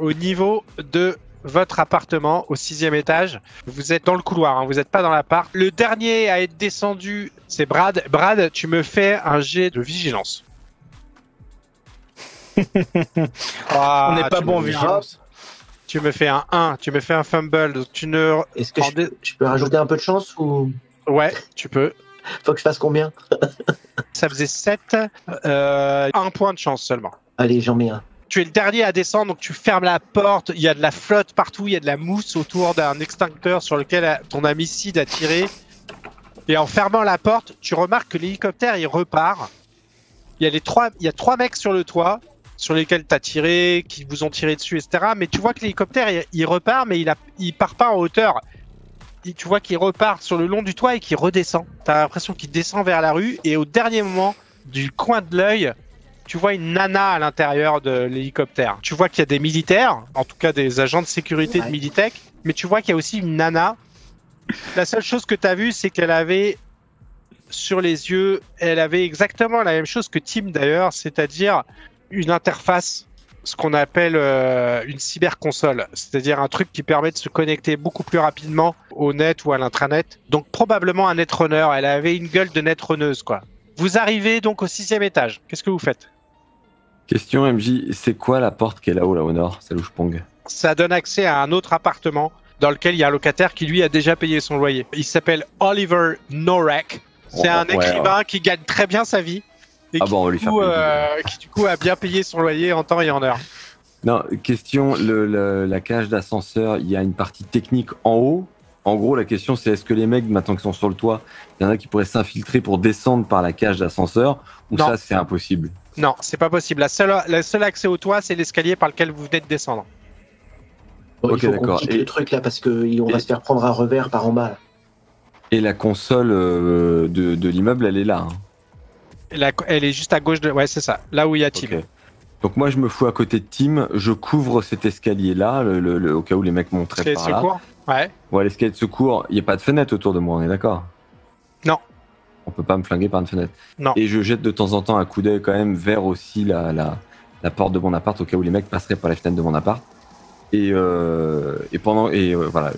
au niveau de... votre appartement au 6e étage. Vous êtes dans le couloir, hein, vous n'êtes pas dans l'appart. Le dernier à être descendu, c'est Brad. Brad, tu me fais un jet de vigilance. On n'est pas bon en vigilance. Tu me fais un 1, tu me fais un fumble. Donc tu ne... Est-ce que je peux rajouter un peu de chance ou... Ouais, tu peux. Faut que je fasse combien? Ça faisait 7. Un point de chance seulement. Allez, j'en mets un. Tu es le dernier à descendre, donc tu fermes la porte, il y a de la flotte partout, il y a de la mousse autour d'un extincteur sur lequel ton ami Sid a tiré. Et en fermant la porte, tu remarques que l'hélicoptère, il repart. Il y a 3 mecs sur le toit, sur lesquels tu as tiré, qui vous ont tiré dessus, etc. Mais tu vois que l'hélicoptère, il repart, mais il part pas en hauteur. Tu vois qu'il repart sur le long du toit et qu'il redescend. Tu as l'impression qu'il descend vers la rue et au dernier moment, du coin de l'œil, tu vois une nana à l'intérieur de l'hélicoptère. Tu vois qu'il y a des militaires, en tout cas des agents de sécurité de Militech, mais tu vois qu'il y a aussi une nana. La seule chose que tu as vue, c'est qu'elle avait sur les yeux, elle avait exactement la même chose que Tim d'ailleurs, c'est-à-dire une interface, ce qu'on appelle une cyberconsole, c'est-à-dire un truc qui permet de se connecter beaucoup plus rapidement au net ou à l'intranet. Donc probablement un netrunner, elle avait une gueule de netrunneuse, quoi. Vous arrivez donc au 6e étage, qu'est-ce que vous faites ? Question MJ, c'est quoi la porte qui est là-haut, là au nord, celle où je pongue ? Ça donne accès à un autre appartement dans lequel il y a un locataire qui lui a déjà payé son loyer. Il s'appelle Oliver Norak. C'est un écrivain qui gagne très bien sa vie et qui du coup a bien payé son loyer en temps et en heure. Non, question, la cage d'ascenseur, il y a une partie technique en haut. En gros, la question, c'est est-ce que les mecs, maintenant qu'ils sont sur le toit, il y en a qui pourraient s'infiltrer pour descendre par la cage d'ascenseur ou non. Ça, c'est impossible? Non, c'est pas possible. Le seul accès au toit, c'est l'escalier par lequel vous venez de descendre. Bon, ok, d'accord. Et le truc là, parce qu'on va se faire prendre un revers par en bas. Et la console de l'immeuble, elle est là. Hein. Elle est juste à gauche de. Ouais, c'est ça. Là où il y a Tim. Okay. Donc moi, je me fous à côté de Tim. Je couvre cet escalier là, au cas où les mecs monteraient par là. Ouais. Bon, l'escalier de secours, il n'y a pas de fenêtre autour de moi, on est d'accord? Non. On peut pas me flinguer par une fenêtre. Non. Et je jette de temps en temps un coup d'œil quand même vers aussi la porte de mon appart, au cas où les mecs passeraient par la fenêtre de mon appart. Et voilà,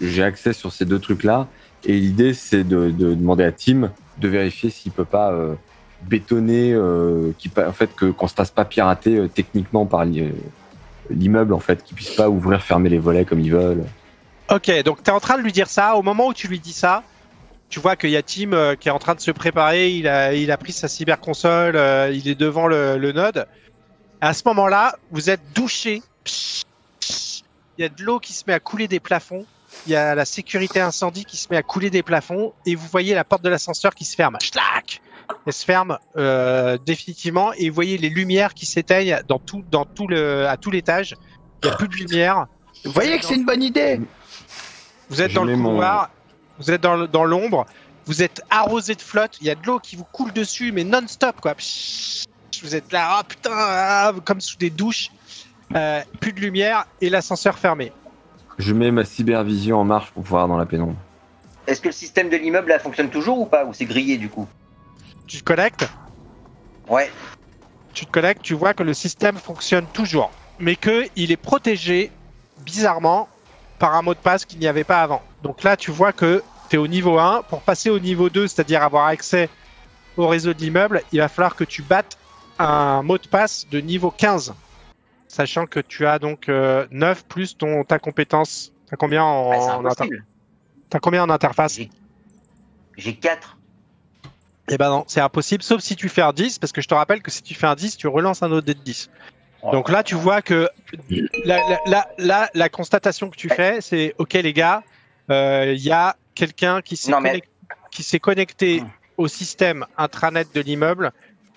j'ai accès sur ces 2 trucs-là. Et l'idée, c'est de demander à Tim de vérifier s'il peut pas bétonner, qu'on se fasse pas pirater techniquement par l'immeuble, en fait, qu'il puisse pas ouvrir, fermer les volets comme ils veulent. Ok, donc tu es en train de lui dire ça. Au moment où tu lui dis ça, tu vois qu'il y a Tim qui est en train de se préparer. Il a pris sa cyberconsole, il est devant le node. À ce moment-là, vous êtes douché. Il y a de l'eau qui se met à couler des plafonds. Il y a la sécurité incendie qui se met à couler des plafonds. Et vous voyez la porte de l'ascenseur qui se ferme. Schlac ! Elle se ferme définitivement. Et vous voyez les lumières qui s'éteignent à tout l'étage. Il n'y a plus de lumière. Vous voyez que c'est une bonne idée. Vous êtes dans le couloir, vous êtes dans l'ombre, vous êtes arrosé de flotte, il y a de l'eau qui vous coule dessus, mais non-stop, quoi. Pshhh, vous êtes là, ah putain, comme sous des douches, plus de lumière et l'ascenseur fermé. Je mets ma cybervision en marche pour pouvoir dans la pénombre. Est-ce que le système de l'immeuble là fonctionne toujours ou pas? Ou c'est grillé du coup? Tu te connectes? Ouais. Tu te connectes, tu vois que le système fonctionne toujours. Mais qu'il est protégé, bizarrement, par un mot de passe qu'il n'y avait pas avant. Donc là, tu vois que tu es au niveau 1. Pour passer au niveau 2, c'est-à-dire avoir accès au réseau de l'immeuble, il va falloir que tu battes un mot de passe de niveau 15. Sachant que tu as donc 9 plus ta compétence. T'as combien en interface? T'as combien en interface? J'ai 4. Eh ben non, c'est impossible, sauf si tu fais un 10, parce que je te rappelle que si tu fais un 10, tu relances un autre dé de 10. Oh. Donc là, tu vois que la constatation que tu fais, c'est « Ok les gars, y a quelqu'un qui s'est connecté au système intranet de l'immeuble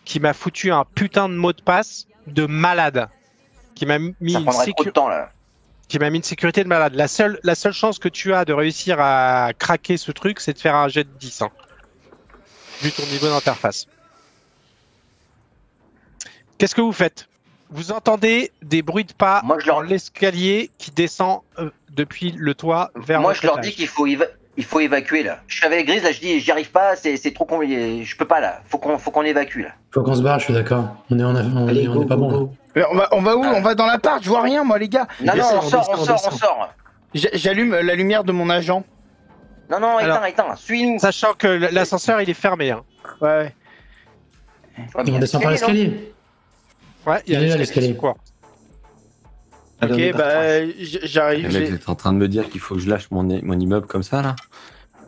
qui m'a foutu un putain de mot de passe de malade. » Qui m'a mis une sécurité de malade. La seule chance que tu as de réussir à craquer ce truc, c'est de faire un jet de 10. Hein, vu ton niveau d'interface. Qu'est-ce que vous faites? Vous entendez des bruits de pas dans l'escalier qui descend depuis le toit vers moi, je leur dis qu'il faut, il faut évacuer là. Je suis avec Grise, là je dis j'y arrive pas, c'est trop compliqué, je peux pas là, faut qu'on évacue là. Faut qu'on se barre, je suis d'accord. On est pas bon. On va où? On va dans l'appart, je vois rien moi les gars. Non, on sort. J'allume la lumière de mon agent. Non, éteins, suis-nous. Sachant que l'ascenseur il est fermé. Hein. Ouais. On descend par l'escalier. Ouais, il y a déjà l'escalier. Ok, bah j'arrive. Vous êtes en train de me dire qu'il faut que je lâche mon immeuble comme ça là?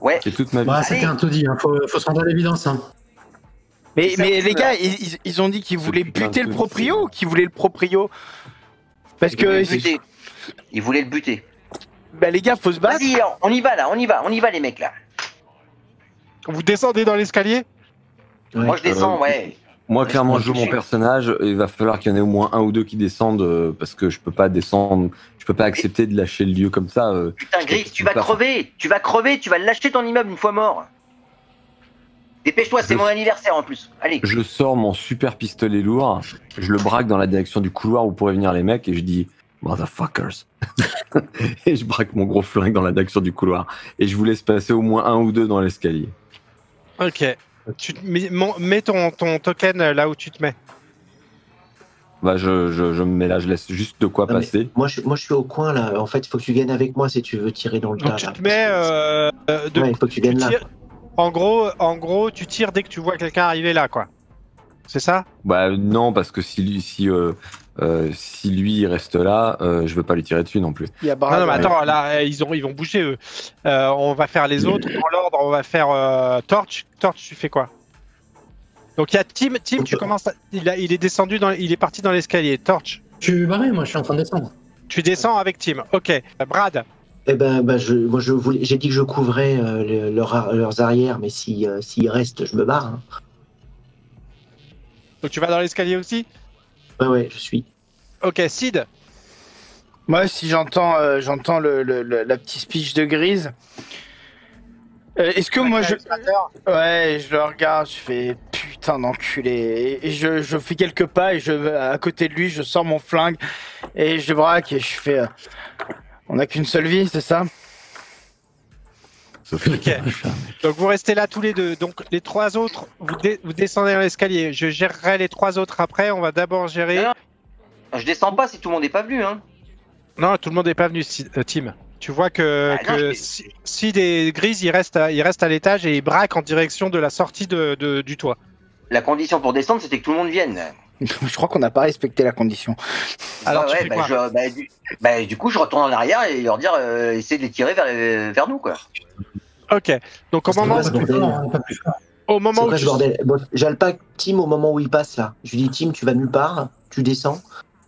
Ouais. C'est toute ma vie. Bah, c'était un taudis, hein. Faut se rendre à l'évidence. Hein. Mais les gars, ils ont dit qu'ils voulaient buter le proprio ou qu'ils voulaient le proprio? Parce que. Ils voulaient le buter. Bah les gars, faut se battre. Vas-y, on y va les mecs là. Vous descendez dans l'escalier? Ouais. Moi je descends, ouais. Moi clairement je joue mon personnage, il va falloir qu'il y en ait au moins un ou deux qui descendent parce que je peux pas descendre, je peux pas accepter de lâcher le lieu comme ça. Putain Gris, tu vas crever, tu vas lâcher ton immeuble une fois mort. Dépêche-toi, c'est mon anniversaire en plus, allez. Je sors mon super pistolet lourd, je le braque dans la direction du couloir où pourraient venir les mecs et je dis « Motherfuckers !» Et je braque mon gros flingue dans la direction du couloir et je vous laisse passer au moins un ou deux dans l'escalier. Ok. Tu mets ton token là où tu te mets. Bah je me mets là, je laisse juste de quoi passer. Moi je suis au coin là, en fait il faut que tu viennes avec moi si tu veux tirer dans le tas. Tu te mets il faut que tu viennes là. En gros tu tires dès que tu vois quelqu'un arriver là quoi. C'est ça? Bah non parce que si lui il reste là, je veux pas lui tirer dessus non plus. Non mais attends, là ils vont bouger eux. On va faire les autres dans l'ordre, on va faire Torch. Torch, tu fais quoi? Donc il y a Tim. Tim, tu commences. Il est descendu, il est parti dans l'escalier. Torch. Je suis barré, moi je suis en train de descendre. Tu descends avec Tim. Ok. Brad. Eh ben, j'ai dit que je couvrais leurs arrières, mais s'ils restent, je me barre. Hein. Donc tu vas dans l'escalier aussi? Ouais, je suis. Ok, Sid. Moi, si j'entends la petite speech de Grise. Est-ce que moi je... Ouais, je le regarde, je fais putain d'enculé. Et je fais quelques pas et à côté de lui, je sors mon flingue et je braque et je fais... On n'a qu'une seule vie, c'est ça? Okay. Donc vous restez là tous les deux. Donc les trois autres, vous descendez dans l'escalier. Je gérerai les trois autres après. On va d'abord gérer. Non, je descends pas si tout le monde n'est pas venu. Hein. Non, tout le monde n'est pas venu. Tim, tu vois que si des Grises, ils restent à l'étage et ils braquent en direction de la sortie du toit. La condition pour descendre, c'était que tout le monde vienne. Je crois qu'on n'a pas respecté la condition. Alors ouais, du coup, je retourne en arrière et leur dire, essayez de les tirer vers nous, quoi. Ok. Donc au moment où j'alpague Tim au moment où il passe là. Je lui dis Tim, tu vas nulle part, tu descends.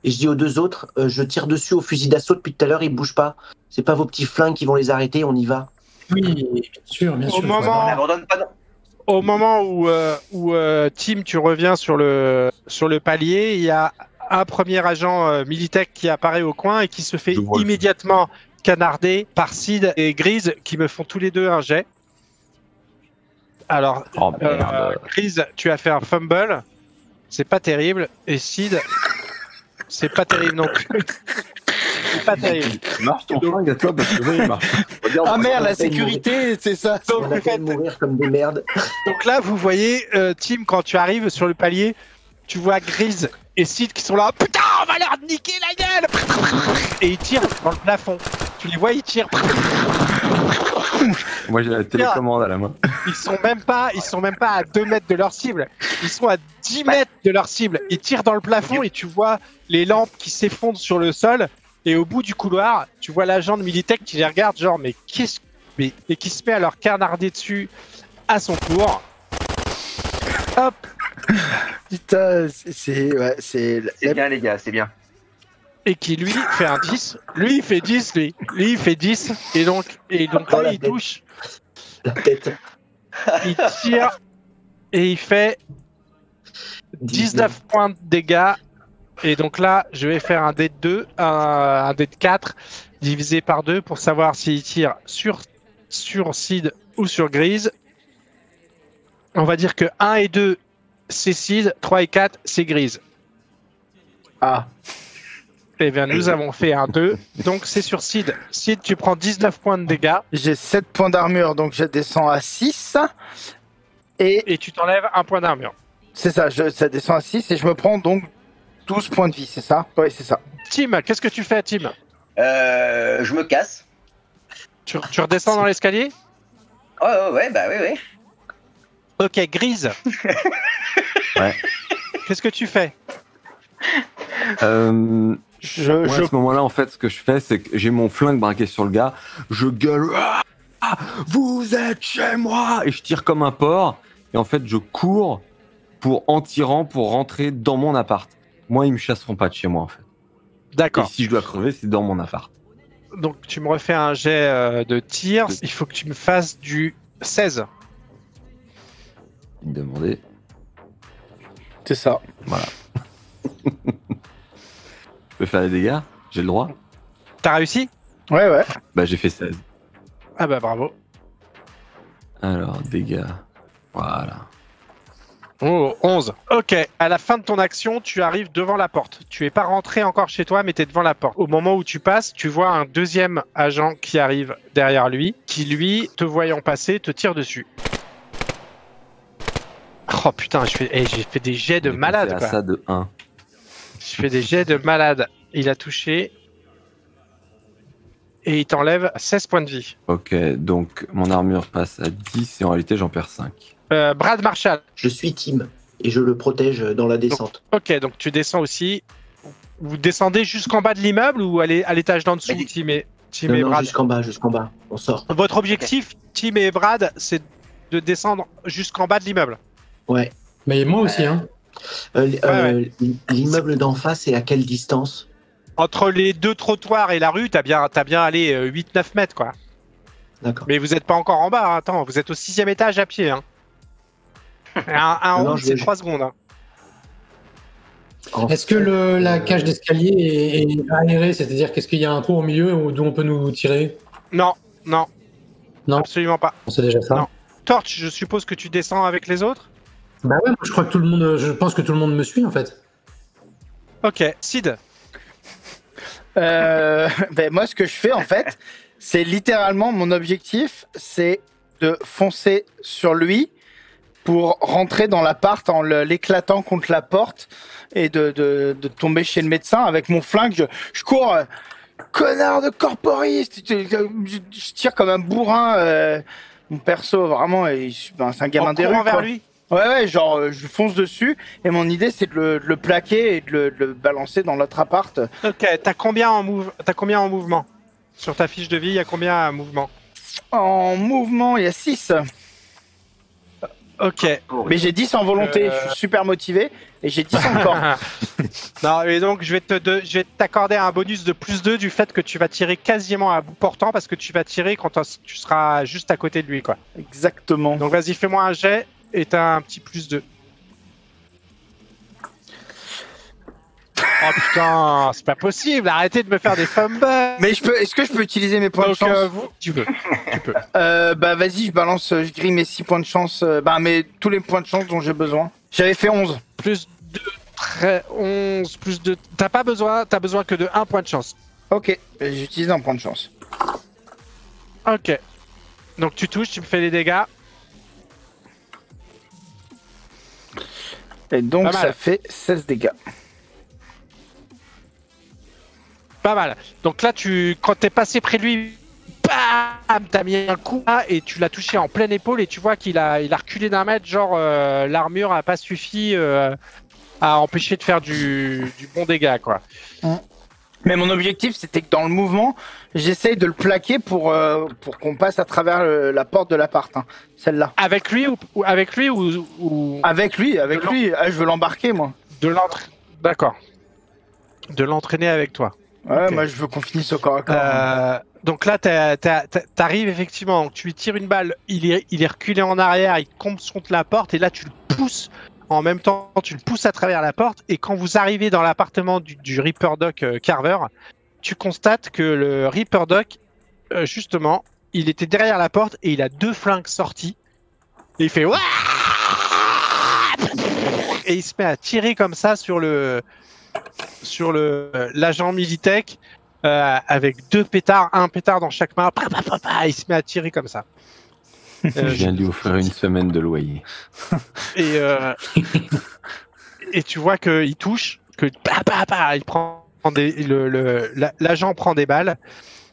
Et je dis aux deux autres, je tire dessus au fusil d'assaut depuis tout à l'heure, ils bougent pas. C'est pas vos petits flingues qui vont les arrêter, on y va. Oui, bien sûr. On n'abandonne pas. Au moment où Tim, tu reviens sur le palier, il y a un premier agent Militech qui apparaît au coin et qui se fait immédiatement canarder par Sid et Grise qui me font tous les deux un jet. Alors, Grise, tu as fait un fumble, c'est pas terrible, et Sid, c'est pas terrible non plus. C'est pas terrible. Marche ton flingue à toi, parce que oui, il marche. Ah merde, la sécurité, c'est ça. Donc, en fait, mourir comme des merdes. Donc là, vous voyez, Tim, quand tu arrives sur le palier, tu vois Grease et Sid qui sont là. Putain, on va leur niquer la gueule. Et ils tirent dans le plafond. Tu les vois, ils tirent. Moi j'ai la télécommande à la main. Ils sont même pas à 2 mètres de leur cible. Ils sont à 10 mètres de leur cible. Ils tirent dans le plafond et tu vois les lampes qui s'effondrent sur le sol. Et au bout du couloir, tu vois l'agent de Militech qui les regarde genre mais qu'est-ce et qui se met à leur canarder dessus à son tour. Hop. Putain, c'est bien les gars, c'est bien. Et qui lui fait un 10, lui il fait 10, lui il fait 10, et donc là il touche, la tête. Il tire, et il fait 19 points de dégâts, et donc là je vais faire un dé de 2, un dé de 4, divisé par 2 pour savoir s'il tire sur Sid ou sur Grease. On va dire que 1 et 2 c'est Sid, 3 et 4 c'est Grease. Ah. Eh bien, nous avons fait un 2, donc c'est sur Sid. Sid, tu prends 19 points de dégâts. J'ai 7 points d'armure, donc je descends à 6. Et tu t'enlèves 1 point d'armure. C'est ça, ça descend à 6 et je me prends donc 12 points de vie, c'est ça? Oui, c'est ça. Tim, qu'est-ce que tu fais à Tim? Je me casse. Tu redescends dans l'escalier? Ouais, bah oui. Ok, Grease. Ouais. Qu'est-ce que tu fais? Moi, à ce moment-là, en fait, ce que je fais, c'est que j'ai mon flingue braqué sur le gars, je gueule, ah, vous êtes chez moi, et je tire comme un porc, et en fait, je cours pour rentrer dans mon appart. Moi, ils me chasseront pas de chez moi, en fait. D'accord. Et si je dois crever, c'est dans mon appart. Donc, tu me refais un jet de tir, il faut que tu me fasses du 16. Il me demandait. C'est ça. Voilà. Je peux faire des dégâts? J'ai le droit? T'as réussi? Ouais. Bah j'ai fait 16. Ah bah bravo. Alors, dégâts. Voilà. Oh, 11. Ok, à la fin de ton action, tu arrives devant la porte. Tu es pas rentré encore chez toi, mais t'es devant la porte. Au moment où tu passes, tu vois un deuxième agent qui arrive derrière lui, qui lui, te voyant passer, te tire dessus. Oh putain, j'ai fait des jets de malade quoi. Ça de 1. Je fais des jets de malade. Il a touché. Et il t'enlève 16 points de vie. Ok, donc mon armure passe à 10 et en réalité j'en perds 5. Brad Marshall. Je suis Tim et je le protège dans la descente. Donc, ok, donc tu descends aussi. Vous descendez jusqu'en bas de l'immeuble ou allez à l'étage d'en dessous, Tim et Brad? Jusqu'en bas. On sort. Votre objectif, okay. Tim et Brad, c'est de descendre jusqu'en bas de l'immeuble. Ouais. Mais moi aussi, hein. L'immeuble d'en face est à quelle distance? Entre les deux trottoirs et la rue, t'as bien allé 8-9 mètres, quoi. D'accord. Mais vous n'êtes pas encore en bas, hein. Attends, vous êtes au 6ème étage à pied, hein. Un round, c'est 3 secondes. Hein. Est-ce que la cage d'escalier est aérée? C'est-à-dire qu'est-ce qu'il y a un trou au milieu d'où on peut nous tirer? Non. Absolument pas. C'est déjà ça. Non. Torch, je suppose que tu descends avec les autres? Bah ouais, moi je crois que je pense que tout le monde me suit en fait. Ok, Sid. Ben moi ce que je fais en fait, c'est littéralement mon objectif, c'est de foncer sur lui pour rentrer dans l'appart en l'éclatant contre la porte et de tomber chez le médecin avec mon flingue. Je cours, connard de corporiste, je tire comme un bourrin. Mon perso vraiment, c'est un gamin des rues. Vers lui. Ouais, genre je fonce dessus et mon idée c'est de le plaquer et de le balancer dans l'autre appart. Ok, t'as combien en mouvement? Sur ta fiche de vie, il y a combien en mouvement? En mouvement, il y a 6. Ok. Mais j'ai 10 en volonté, je suis super motivé et j'ai 10 en corps. Non, mais donc je vais t'accorder un bonus de plus 2 du fait que tu vas tirer quasiment à bout portant parce que tu vas tirer quand tu seras juste à côté de lui, quoi. Exactement. Donc vas-y, fais-moi un jet. Et t'as un petit plus 2. Oh putain, c'est pas possible, arrêtez de me faire des fumbles. Mais est-ce que je peux utiliser mes points de chance? Tu peux. Bah vas-y, je grille mes 6 points de chance, tous les points de chance dont j'ai besoin. J'avais fait 11. Plus 2, 11, plus 2. T'as besoin que de 1 point de chance. Ok, j'utilise un point de chance. Ok. Donc tu touches, tu me fais les dégâts. Et donc ça fait 16 dégâts. Pas mal. Donc là, tu, quand t'es passé près de lui, bam, t'as mis un coup là, et tu l'as touché en pleine épaule et tu vois qu'il a reculé d'un mètre, genre l'armure a pas suffi à empêcher de faire du bon dégât, quoi. Mais mon objectif, c'était que dans le mouvement, j'essaye de le plaquer pour qu'on passe à travers la porte de l'appart, hein, celle-là. Avec lui ou avec lui ou... Avec lui, avec lui. Ah, je veux l'embarquer, moi. D'accord. De l'entraîner avec toi. Ouais, okay. Moi je veux qu'on finisse au corps à corps. Donc là, t'arrives effectivement, tu lui tires une balle, il est reculé en arrière, il tombe contre la porte, et là tu le pousses, en même temps tu le pousses à travers la porte, et quand vous arrivez dans l'appartement du Reaper Doc Carver, tu constates que le Reaper Doc, justement, il était derrière la porte, et il a deux flingues sorties, et il fait Wah! Et il se met à tirer comme ça sur le... sur le l'agent Militech avec deux pétards, un pétard dans chaque main, il se met à tirer comme ça. Je viens de lui offrir une semaine de loyer. Et, et tu vois qu'il touche, que il prend l'agent prend des balles,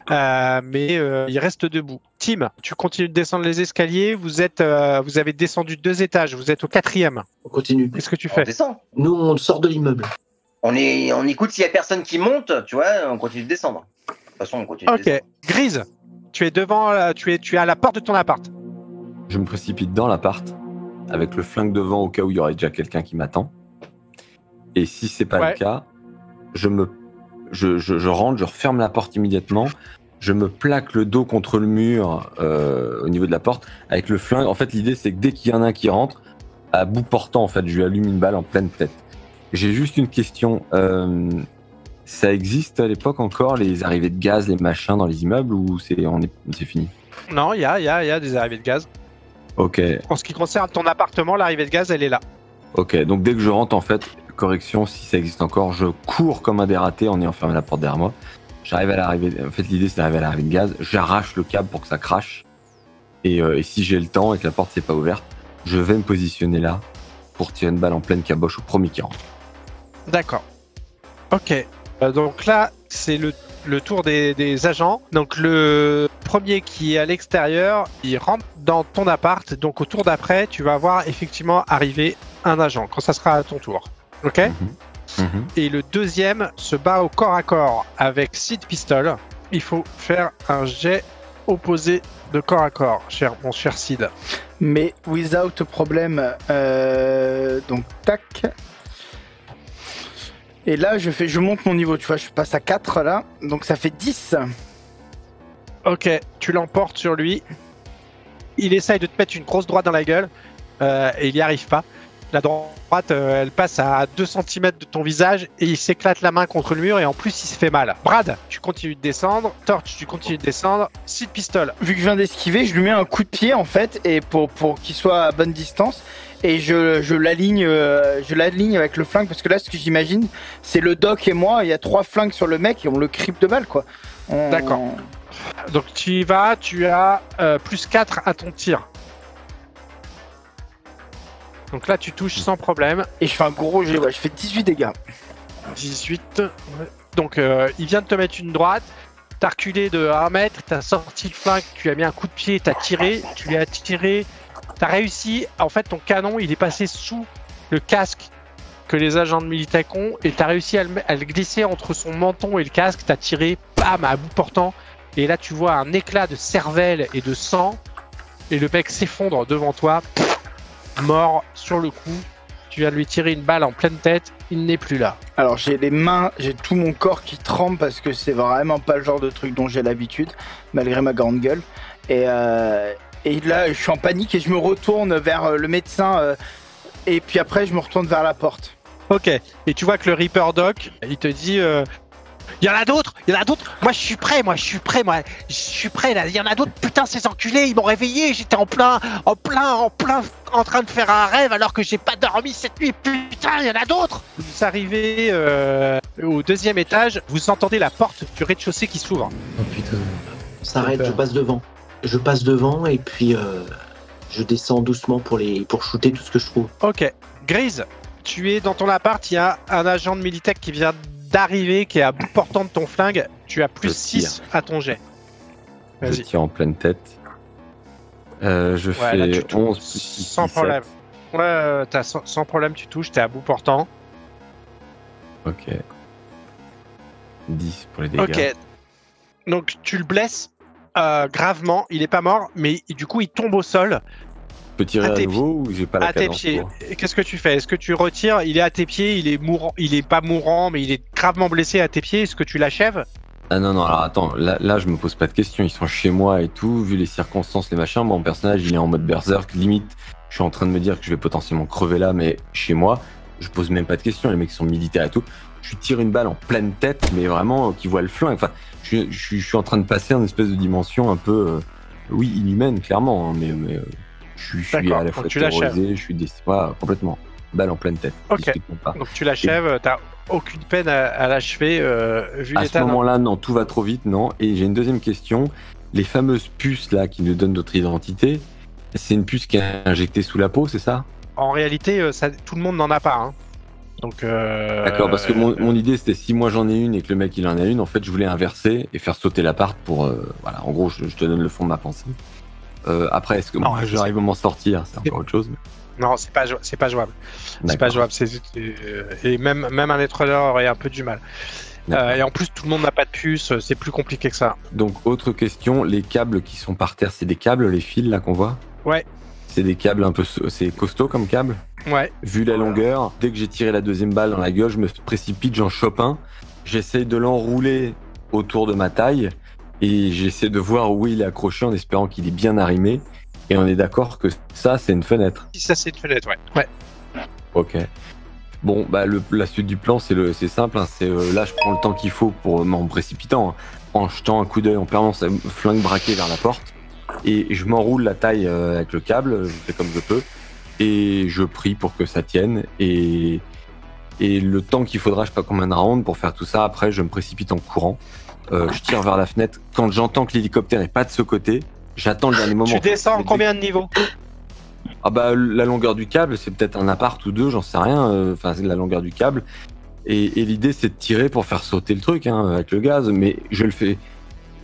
mais il reste debout. Tim, tu continues de descendre les escaliers, vous avez descendu 2 étages, vous êtes au 4e. On continue. Qu'est-ce que tu fais? On descend. Nous, on sort de l'immeuble. On écoute s'il y a personne qui monte, tu vois, on continue de descendre. De toute façon, on continue de descendre. Ok, Grease, tu es devant, tu es à la porte de ton appart. Je me précipite dans l'appart, avec le flingue devant au cas où il y aurait déjà quelqu'un qui m'attend. Et si c'est pas le cas, je rentre, je referme la porte immédiatement, je me plaque le dos contre le mur au niveau de la porte, avec le flingue. En fait, l'idée, c'est que dès qu'il y en a un qui rentre, à bout portant, en fait, je lui allume une balle en pleine tête. J'ai juste une question, ça existe à l'époque encore, les arrivées de gaz, les machins dans les immeubles, ou c'est fini? Non, il y a des arrivées de gaz. Ok. En ce qui concerne ton appartement, l'arrivée de gaz, elle est là. Ok, donc dès que je rentre, en fait, correction, si ça existe encore, je cours comme un dératé en ayant fermé la porte derrière moi. J'arrive à l'arrivée, en fait l'idée c'est d'arriver à l'arrivée de gaz, j'arrache le câble pour que ça crache, et si j'ai le temps et que la porte n'est pas ouverte, je vais me positionner là pour tirer une balle en pleine caboche au premier qui rentre. D'accord. Ok. Donc là, c'est le tour des agents. Donc le premier qui est à l'extérieur, il rentre dans ton appart. Donc au tour d'après, tu vas voir effectivement arriver un agent quand ça sera à ton tour. Ok. Et le deuxième se bat au corps à corps avec 6 pistoles. Il faut faire un jet opposé de corps à corps, mon cher Sid. Mais without problème. Donc tac. Et là, je monte mon niveau, tu vois, je passe à 4 là, donc ça fait 10. Ok, tu l'emportes sur lui. Il essaye de te mettre une grosse droite dans la gueule, et il n'y arrive pas. La droite, elle passe à 2 cm de ton visage, et il s'éclate la main contre le mur, et en plus, il se fait mal. Brad, tu continues de descendre. Torch, tu continues de descendre. Sid Pistol. Vu que je viens d'esquiver, je lui mets un coup de pied, en fait, et pour qu'il soit à bonne distance. Et je l'aligne avec le flingue, parce que là, ce que j'imagine, c'est le doc et moi, il y a 3 flingues sur le mec et on le cripe de balles, quoi. D'accord. Donc tu y vas, tu as plus 4 à ton tir. Donc là, tu touches sans problème. Et je fais un gros jet, ouais, je fais 18 dégâts. 18. Donc il vient de te mettre une droite, t'as reculé de 1 mètre, t'as sorti le flingue, tu lui as mis un coup de pied, t'as tiré, tu lui as tiré. T'as réussi, en fait ton canon il est passé sous le casque que les agents de Militech ont et t'as réussi à le glisser entre son menton et le casque, t'as tiré, bam, à bout portant et là tu vois un éclat de cervelle et de sang et le mec s'effondre devant toi, mort sur le coup, tu viens de lui tirer une balle en pleine tête, il n'est plus là. Alors j'ai les mains, j'ai tout mon corps qui tremble parce que c'est vraiment pas le genre de truc dont j'ai l'habitude, malgré ma grande gueule Et là, je suis en panique et je me retourne vers le médecin et puis après, je me retourne vers la porte. Ok. Et tu vois que le Reaper Doc, il te dit Il y en a d'autres. Moi, je suis prêt, là. Il y en a d'autres. Putain, ces enculés, ils m'ont réveillé. J'étais en plein, en train de faire un rêve alors que j'ai pas dormi cette nuit. Putain, il y en a d'autres. Vous arrivez au deuxième étage. Vous entendez la porte du rez-de-chaussée qui s'ouvre. Oh putain. On s'arrête. Je passe devant et puis je descends doucement pour shooter tout ce que je trouve. Ok. Grease, tu es dans ton appart. Il y a un agent de Militech qui vient d'arriver, qui est à bout portant de ton flingue. Tu as plus 6 à ton jet. Vas-y. Je tire en pleine tête. Je fais 11 plus 6. Sans problème. Ouais, sans problème, tu touches, t'es à bout portant. Ok. 10 pour les dégâts. Ok. Donc tu le blesses gravement, il est pas mort, mais du coup il tombe au sol. Je peux tirer à nouveau ou j'ai pas la cadence? À tes pieds. Qu'est-ce que tu fais? Est-ce que tu retires? Il est à tes pieds, il est mourant, il est pas mourant, mais il est gravement blessé à tes pieds. Est-ce que tu l'achèves? Ah non, alors attends, là je me pose pas de questions, ils sont chez moi et tout, vu les circonstances, les machins, mon personnage il est en mode berserk, limite, je suis en train de me dire que je vais potentiellement crever là, mais chez moi, je pose même pas de questions, les mecs sont militaires et tout. Je tire une balle en pleine tête, mais vraiment qui voit le flingue. Enfin, je suis en train de passer une espèce de dimension un peu, inhumaine, clairement, hein, mais je suis à la fois terrorisé, je suis complètement. Balle en pleine tête. Ok. Donc tu l'achèves, t'as aucune peine à l'achever vu l'état. À ce moment-là, non, tout va trop vite, non. Et j'ai une deuxième question. Les fameuses puces là qui nous donnent notre identité, c'est une puce qui est injectée sous la peau, c'est ça? En réalité, tout le monde n'en a pas. Hein. Donc. D'accord, parce que mon idée c'était si moi j'en ai une et que le mec il en a une, en fait je voulais inverser et faire sauter l'appart pour voilà. En gros, je te donne le fond de ma pensée. Après, est-ce que moi j'arrive à m'en sortir? C'est encore autre chose. Mais... Non, c'est pas jouable. D'accord. C'est pas jouable. Et même un être là aurait un peu du mal. Et en plus, tout le monde n'a pas de puce. C'est plus compliqué que ça. Donc, autre question, les câbles qui sont par terre, c'est des câbles, les fils là qu'on voit? Ouais. C'est des câbles un peu... C'est costaud comme câble? Ouais. Vu la longueur, dès que j'ai tiré la deuxième balle dans la gueule, je me précipite, j'en chope un. J'essaye de l'enrouler autour de ma taille et j'essaie de voir où il est accroché en espérant qu'il est bien arrimé. Et on est d'accord que ça, c'est une fenêtre. Ça, c'est une fenêtre, ouais. Ok. Bon, bah la suite du plan, c'est simple. Hein, là, je prends le temps qu'il faut pour m'en précipitant, hein, en jetant un coup d'œil en permanence, flingue braqué vers la porte. Et je m'enroule la taille avec le câble, je fais comme je peux. Et je prie pour que ça tienne. Et le temps qu'il faudra, je sais pas combien de rounds pour faire tout ça. Après, je me précipite en courant. Je tire vers la fenêtre. Quand j'entends que l'hélicoptère est pas de ce côté... J'attends le dernier moment. Tu descends en combien de niveaux? Ah bah la longueur du câble, c'est peut-être un appart ou deux, j'en sais rien. Enfin, c'est la longueur du câble. Et l'idée, c'est de tirer pour faire sauter le truc hein, avec le gaz. Mais je le fais.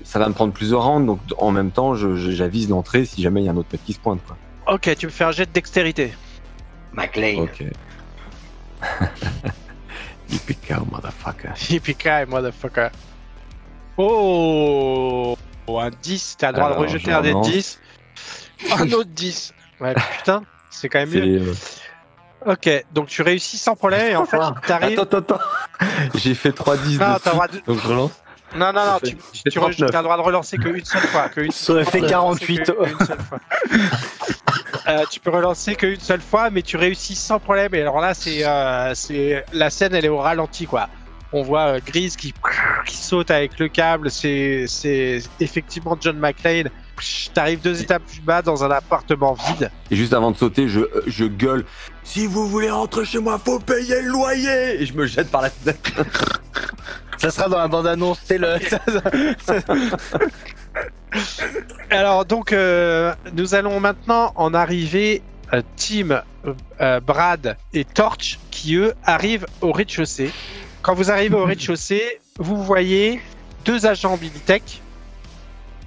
Ça va me prendre plusieurs rounds. Donc en même temps, j'avise l'entrée si jamais il y a un autre mec qui se pointe. Quoi. Ok, tu me fais un jet de dextérité. McLean. Ok. Yippee-ki-yay, motherfucker. Oh. Oh, un 10, t'as le droit de rejeter un des 10. Un autre 10. Ouais, putain, c'est quand même mieux. Ok, donc tu réussis sans problème et en fait, t'arrives. Attends. J'ai fait 3 10. Non, t'as le droit de... Donc je relance. Non, t'as le droit de relancer qu'une seule fois. Ça aurait fait 48. Tu peux relancer qu'une seule fois, mais tu réussis sans problème. Et alors là, c'est la scène, elle est au ralenti, quoi. On voit Grease qui saute avec le câble, c'est effectivement John McClane. T'arrives 2 étapes plus bas dans un appartement vide. Et juste avant de sauter, je gueule « Si vous voulez rentrer chez moi, faut payer le loyer !» Et je me jette par la fenêtre. Ça sera dans la bande-annonce, c'est le... Alors donc, nous allons maintenant en arriver... Tim, Brad et Torch qui, eux, arrivent au rez-de-chaussée. Quand vous arrivez au rez-de-chaussée, vous voyez 2 agents Militech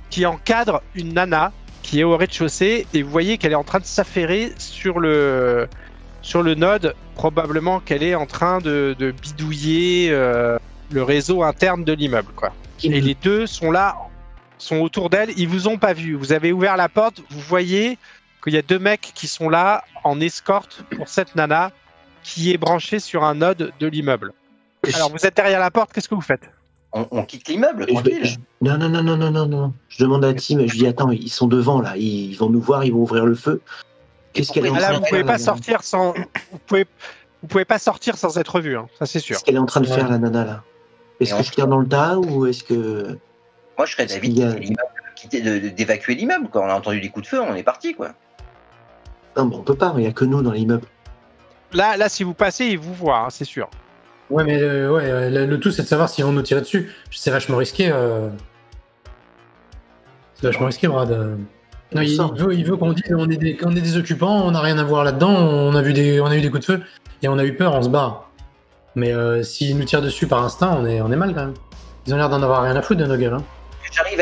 qui encadrent une nana qui est au rez-de-chaussée et vous voyez qu'elle est en train de s'affairer sur le node. Probablement qu'elle est en train de bidouiller le réseau interne de l'immeuble, quoi. Et les 2 sont là, sont autour d'elle. Ils vous ont pas vu. Vous avez ouvert la porte, vous voyez qu'il y a 2 mecs qui sont là en escorte pour cette nana qui est branchée sur un node de l'immeuble. Alors vous êtes derrière la porte, qu'est-ce que vous faites? On quitte l'immeuble, tranquille. Non. Je demande à Tim, je dis attends, ils sont devant là, ils vont nous voir, ils vont ouvrir le feu. Qu'est-ce qu'elle est en train de faire? Vous pouvez pas sortir sans, vous pouvez pas sortir sans être vu, hein. Ça c'est sûr. Qu'est-ce qu'elle est en train de faire la nana là? Est-ce que je tire dans le tas ou est-ce que... Moi, je serais d'avis d'évacuer l'immeuble. Quand on a entendu des coups de feu, on est parti, quoi. Non, mais on peut pas. Il n'y a que nous dans l'immeuble. Là, si vous passez, ils vous voient, hein, c'est sûr. Ouais, mais le tout, c'est de savoir si on nous tire dessus. C'est vachement risqué. C'est vachement risqué, Brad. Non, il veut qu'on dise qu'on est des occupants, on n'a rien à voir là-dedans, on a eu des coups de feu et on a eu peur, on se barre. Mais s'ils nous tirent dessus par instinct, on est mal quand même. Ils ont l'air d'en avoir rien à foutre de nos gueules. Hein. J'arrive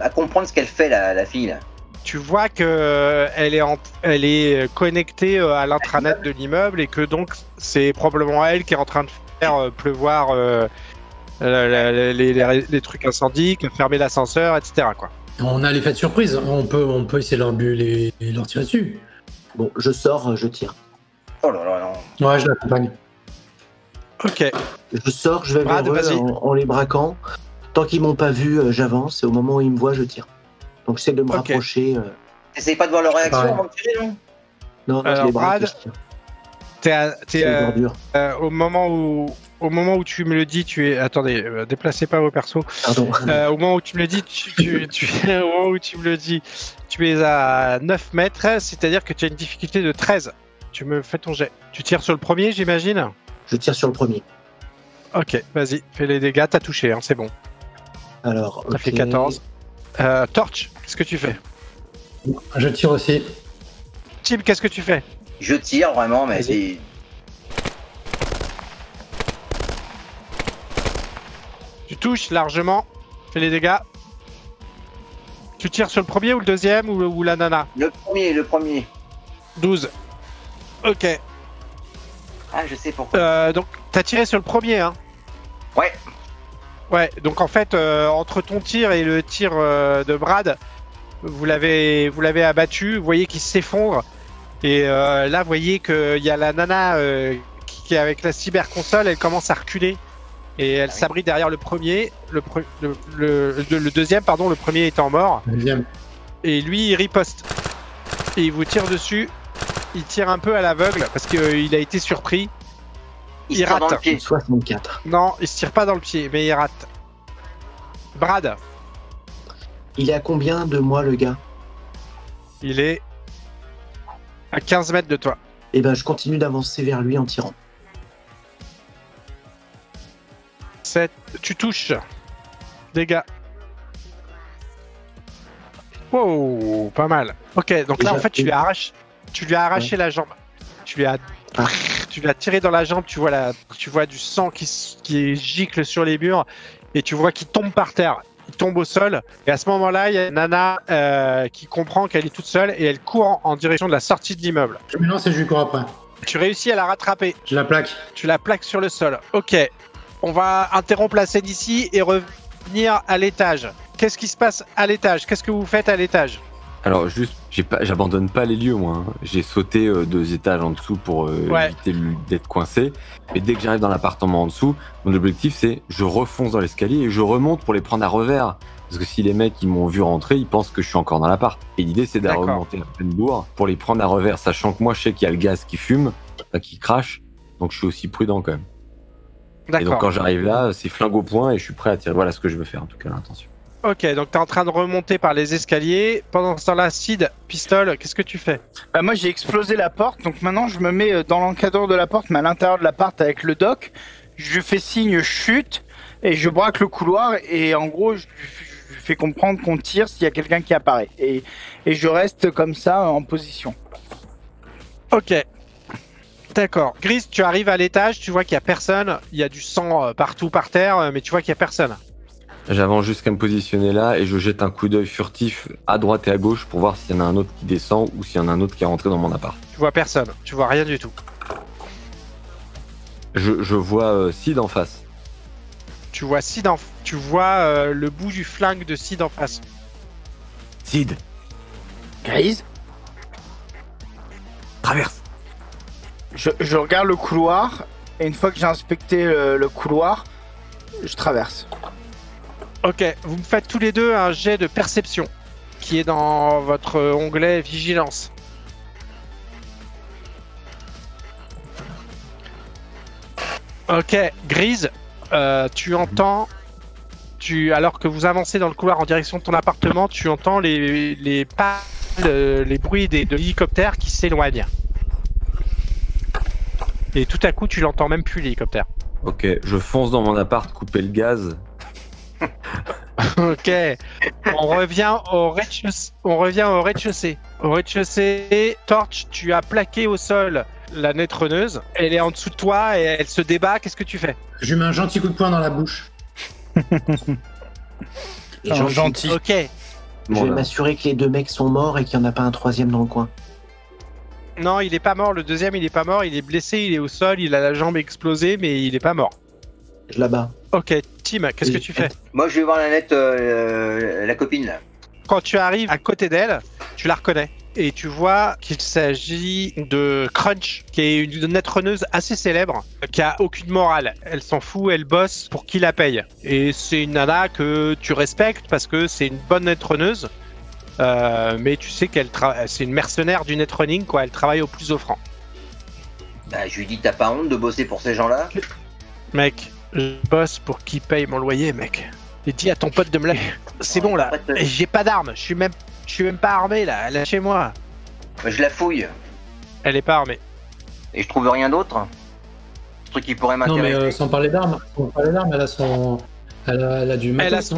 à comprendre ce qu'elle fait, la fille. Là. Tu vois qu'elle est connectée à l'intranet de l'immeuble et que donc c'est probablement elle qui est en train de faire pleuvoir les trucs incendies, fermer l'ascenseur, etc. quoi. On a l'effet de surprise, on peut essayer de leur tirer dessus. Bon, je sors, je tire. Oh là là, non. Ouais, je l'accompagne. Ok. Je sors, je vais vers eux en les braquant. Tant qu'ils m'ont pas vu, j'avance, et au moment où ils me voient, je tire. Donc j'essaie de me rapprocher. T'essayes pas de voir leur réaction avant de tirer, non, je les braque, je tire. Au moment où tu me le dis, tu es... Attendez, déplacez pas vos persos. Pardon. Au moment où tu me le dis, tu es à 9 mètres, c'est-à-dire que tu as une difficulté de 13. Tu me fais ton jet. Tu tires sur le premier, j'imagine? Je tire sur le premier. Ok, vas-y, fais les dégâts, t'as touché, hein, c'est bon. Alors, ça fait 14. Torch, qu'est-ce que tu fais? Je tire aussi. Tim, qu'est-ce que tu fais? Je tire vraiment, mais c'est... Tu touches largement, fais les dégâts. Tu tires sur le premier ou le deuxième ou la nana? Le premier. 12. Ok. Ah, je sais pourquoi. Donc, t'as tiré sur le premier, hein? Ouais. Ouais, donc en fait, entre ton tir et le tir de Brad, vous l'avez abattu, vous voyez qu'il s'effondre. Et là, vous voyez qu'il y a la nana qui est avec la cyberconsole, elle commence à reculer. Et elle s'abrite derrière le premier, le deuxième, pardon, le premier étant mort. Deuxième. Et lui, il riposte. Et il vous tire dessus. Il tire un peu à l'aveugle parce qu'il a été surpris. Il rate. Dans le pied. 64. Non, il se tire pas dans le pied, mais il rate. Brad. Il est à combien de moi, le gars? Il est à 15 mètres de toi. Et ben, je continue d'avancer vers lui en tirant. 7. Tu touches. Dégâts. Wow, pas mal. Ok, donc là en fait tu lui as arraché la jambe. Tu lui as tiré dans la jambe, tu vois du sang qui gicle sur les murs et tu vois qu'il tombe par terre, il tombe au sol. Et à ce moment-là, il y a Nana qui comprend qu'elle est toute seule et elle court en direction de la sortie de l'immeuble. Je me lance et je lui cours après. Tu réussis à la rattraper. Je la plaque. Tu la plaques sur le sol. Ok. On va interrompre la scène ici et revenir à l'étage. Qu'est-ce qui se passe à l'étage? Qu'est-ce que vous faites à l'étage? Alors juste, j'abandonne pas les lieux moi. J'ai sauté 2 étages en dessous pour éviter d'être coincé. Et dès que j'arrive dans l'appartement en dessous, mon objectif c'est je refonce dans l'escalier et je remonte pour les prendre à revers. Parce que si les mecs ils m'ont vu rentrer, ils pensent que je suis encore dans l'appart. Et l'idée c'est d'aller remonter la pleine bourre pour les prendre à revers, sachant que moi je sais qu'il y a le gaz qui fume, qui crache, donc je suis aussi prudent quand même. Et donc quand j'arrive là, c'est flingue au point et je suis prêt à tirer. Voilà ce que je veux faire en tout cas, l'intention. Ok, donc t'es en train de remonter par les escaliers. Pendant ce temps-là, Sid, Pistole, qu'est-ce que tu fais? Bah moi j'ai explosé la porte, donc maintenant je me mets dans l'encadreur de la porte, mais à l'intérieur de l'appart avec le doc. Je lui fais signe chute et je braque le couloir et en gros je lui fais comprendre qu'on tire s'il y a quelqu'un qui apparaît. Et je reste comme ça en position. Ok. D'accord. Gris, tu arrives à l'étage, tu vois qu'il n'y a personne, il y a du sang partout par terre, mais tu vois qu'il n'y a personne. J'avance jusqu'à me positionner là et je jette un coup d'œil furtif à droite et à gauche pour voir s'il y en a un autre qui descend ou s'il y en a un autre qui est rentré dans mon appart. Tu vois personne, tu vois rien du tout. Je vois Sid en face. Tu vois Sid en face, tu vois le bout du flingue de Sid en face. Sid. Gris. Traverse. Je regarde le couloir, et une fois que j'ai inspecté le couloir, je traverse. Ok, vous me faites tous les deux un jet de perception, qui est dans votre onglet Vigilance. Ok, Grise, Tu entends, alors que vous avancez dans le couloir en direction de ton appartement, tu entends les pas, les bruits de l'hélicoptère qui s'éloignent. Et tout à coup, tu l'entends même plus, l'hélicoptère. Ok, je fonce dans mon appart, couper le gaz. Ok, on revient au rez-de-chaussée. Au rez-de-chaussée, Torch, tu as plaqué au sol la neutronneuse. Elle est en dessous de toi et elle se débat. Qu'est-ce que tu fais? Je lui mets un gentil coup de poing dans la bouche. Gentil. Ok. Bon, je vais m'assurer que les deux mecs sont morts et qu'il n'y en a pas un troisième dans le coin. Non, il n'est pas mort. Le deuxième, il n'est pas mort. Il est blessé, il est au sol, il a la jambe explosée, mais il n'est pas mort. Je la bats. Ok, Tim, qu'est-ce que tu fais? Moi, je vais voir la copine, là. Quand tu arrives à côté d'elle, tu la reconnais. Et tu vois qu'il s'agit de Crunch, qui est une neutronneuse assez célèbre, qui a aucune morale. Elle s'en fout, elle bosse pour qui la paye. Et c'est une nana que tu respectes parce que c'est une bonne neutronneuse. Mais tu sais qu'elle c'est une mercenaire du netrunning, quoi. Elle travaille au plus offrant. Bah, je lui dis, t'as pas honte de bosser pour ces gens-là? Mec, je bosse pour qui paye mon loyer, mec. Et dis à ton pote de me lâcher. C'est bon, là. J'ai pas d'armes. Je suis même pas armé, là. Lâchez-moi. Je la fouille. Elle est pas armée. Et je trouve rien d'autre. Ce truc qui pourrait m'intéresser. Non, mais sans parler d'armes. Elle a son... Elle a du matos,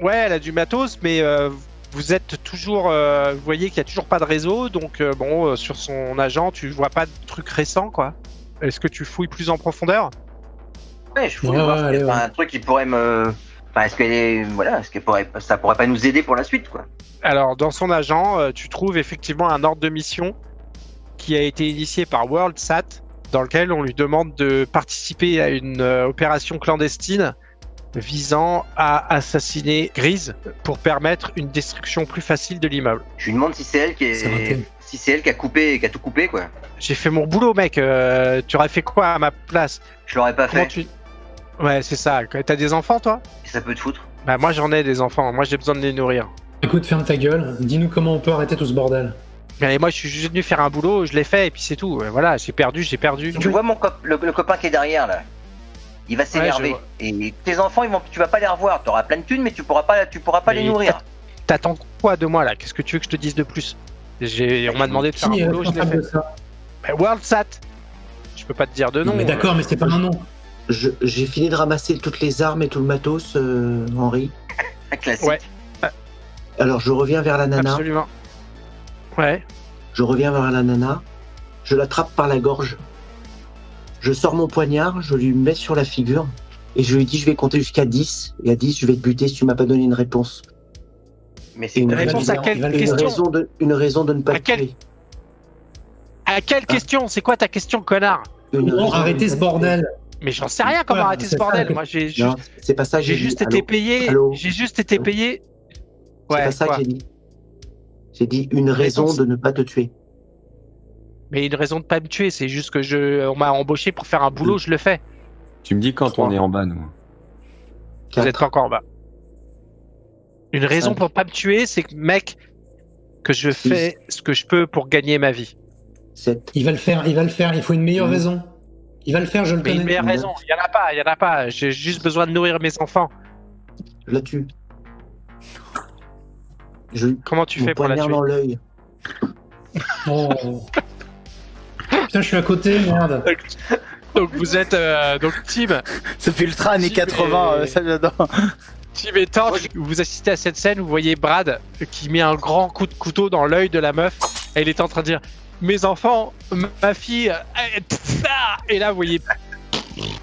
ouais, elle a du matos, mais vous êtes toujours... vous voyez qu'il y a toujours pas de réseau, donc bon, sur son agent, tu vois pas de truc récent, quoi. Est-ce que tu fouilles plus en profondeur? Ouais, je voulais voir s'il y a un truc qui pourrait me... Enfin, ça pourrait pas nous aider pour la suite, quoi. Alors, dans son agent, tu trouves effectivement un ordre de mission qui a été initié par WorldSat, dans lequel on lui demande de participer à une opération clandestine visant à assassiner Grease pour permettre une destruction plus facile de l'immeuble. Je lui demande si c'est elle qui est... Si c'est elle qui a coupé, qui a tout coupé, quoi. J'ai fait mon boulot, mec. Tu aurais fait quoi à ma place? Je l'aurais pas fait. Ouais, c'est ça. T'as des enfants, toi? Ça peut te foutre. Bah, moi, j'en ai des enfants. Moi, j'ai besoin de les nourrir. Écoute, ferme ta gueule. Dis-nous comment on peut arrêter tout ce bordel. Mais moi, je suis juste venu faire un boulot. Je l'ai fait et puis c'est tout. Voilà, j'ai perdu. Tu vois le copain qui est derrière, là? Il va s'énerver. Ouais, et tes enfants, tu vas pas les revoir. T'auras plein de thunes, mais tu pourras pas les nourrir. T'attends quoi de moi, là? Qu'est-ce que tu veux que je te dise de plus? On m'a demandé de faire un boulot, je l'ai fait. Bah, WorldSat. Je peux pas te dire de nom. Non, mais d'accord, mais c'est pas un nom. J'ai fini de ramasser toutes les armes et tout le matos, Henri. Un classique. Ouais. Alors, je reviens vers la nana. Absolument. Ouais. Je reviens vers la nana. Je l'attrape par la gorge. Je sors mon poignard, je lui mets sur la figure. Et je lui dis, je vais compter jusqu'à 10. Et à 10, je vais te buter si tu m'as pas donné une réponse. Mais c'est une réponse à quelle question? Une raison de ne pas tuer. À quelle question? C'est quoi ta question, connard? Arrêtez ce bordel. Mais j'en sais rien comment arrêter ce bordel. Moi, j'ai juste été payé. J'ai juste été payé. C'est pas ça que j'ai dit. J'ai dit une raison de ne pas te tuer. Mais une raison de pas me tuer, c'est juste que on m'a embauché pour faire un boulot, je le fais. Tu me dis quand on est en bas, nous. Vous êtes encore en bas. Une raison pour pas me tuer, c'est que, mec, que je fais ce que je peux pour gagner ma vie. Il va le faire, il faut une meilleure raison. Il va le faire, je le connais. Une meilleure raison, il n'y en a pas. J'ai juste besoin de nourrir mes enfants. Je la tue. Comment tu fais pour la tuer? Dans l'œil. Oh. Putain, je suis à côté, merde. Donc vous êtes... donc Tim... Ça fait ultra années 80, ça j'adore. Tim et Torch, vous assistez à cette scène, vous voyez Brad qui met un grand coup de couteau dans l'œil de la meuf. Elle est en train de dire « Mes enfants, ma fille... » Et là, vous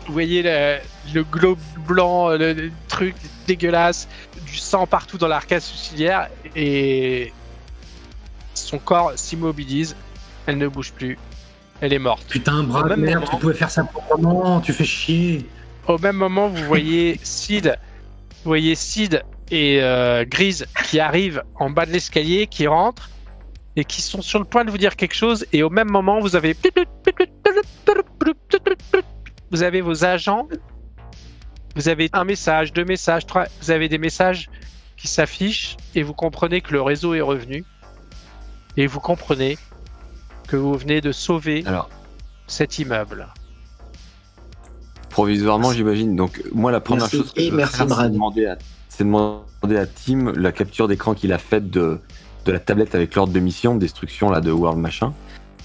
voyez le globe blanc, le truc dégueulasse, du sang partout dans l'arcade sourcilière. Et son corps s'immobilise, elle ne bouge plus, elle est morte. Putain, Brad, merde, tu pouvais faire ça proprement, tu fais chier. Au même moment, vous voyez Sid... Vous voyez Sid et Grease qui arrivent en bas de l'escalier, qui rentrent et qui sont sur le point de vous dire quelque chose. Et au même moment, vous avez vos agents, vous avez un message, deux messages, trois. Vous avez des messages qui s'affichent et vous comprenez que le réseau est revenu. Et vous comprenez que vous venez de sauver cet immeuble. provisoirement, j'imagine. Donc, moi, la première chose que je veux faire, c'est demander à Tim la capture d'écran qu'il a faite de la tablette avec l'ordre de mission, de destruction là, de World machin.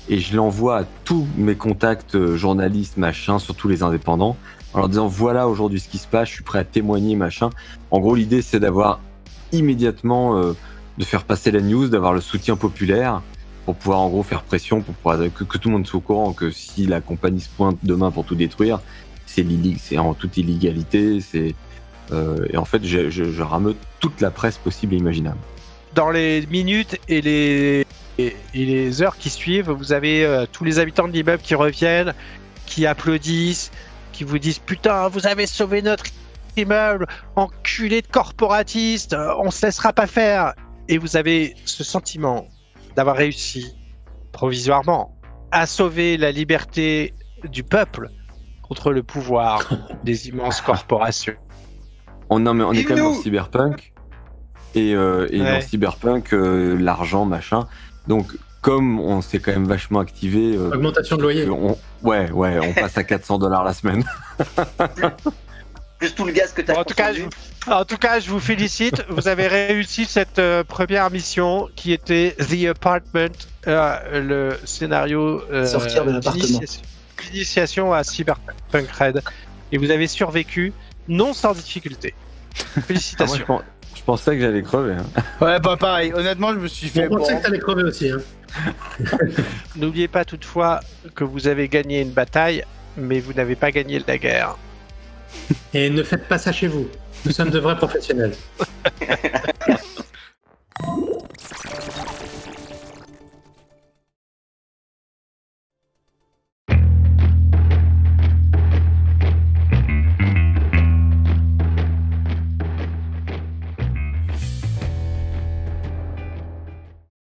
Et je l'envoie à tous mes contacts, journalistes, machin, surtout les indépendants, en leur disant voilà aujourd'hui ce qui se passe, je suis prêt à témoigner, machin. En gros, l'idée, c'est d'avoir immédiatement, de faire passer la news, d'avoir le soutien populaire pour pouvoir en gros faire pression, pour pouvoir que tout le monde soit au courant que si la compagnie se pointe demain pour tout détruire, c'est en toute illégalité, c'est et en fait je rameute toute la presse possible et imaginable. Dans les minutes et les heures qui suivent, vous avez tous les habitants de l'immeuble qui reviennent, qui applaudissent, qui vous disent putain vous avez sauvé notre immeuble, enculé de corporatiste, on se laissera pas faire. Et vous avez ce sentiment d'avoir réussi, provisoirement, à sauver la liberté du peuple contre le pouvoir des immenses corporations. On est quand même en cyberpunk, et ouais. Dans cyberpunk, l'argent, machin. Donc, comme on s'est quand même vachement activé... augmentation de loyer. Ouais, on passe à $400 la semaine. Plus tout le gaz que tu as consommé. En tout cas, je vous félicite. Vous avez réussi cette première mission qui était The Apartment, le scénario sortir de l'appartement, l'initiation à Cyberpunk Red. Et vous avez survécu, non sans difficulté. Félicitations. Moi, je pensais que j'allais crever. Hein. Ouais, bah pareil. Honnêtement, je me suis fait... Je pensais que t'allais crever aussi. Hein. N'oubliez pas toutefois que vous avez gagné une bataille, mais vous n'avez pas gagné la guerre. Et ne faites pas ça chez vous. Nous sommes de vrais professionnels.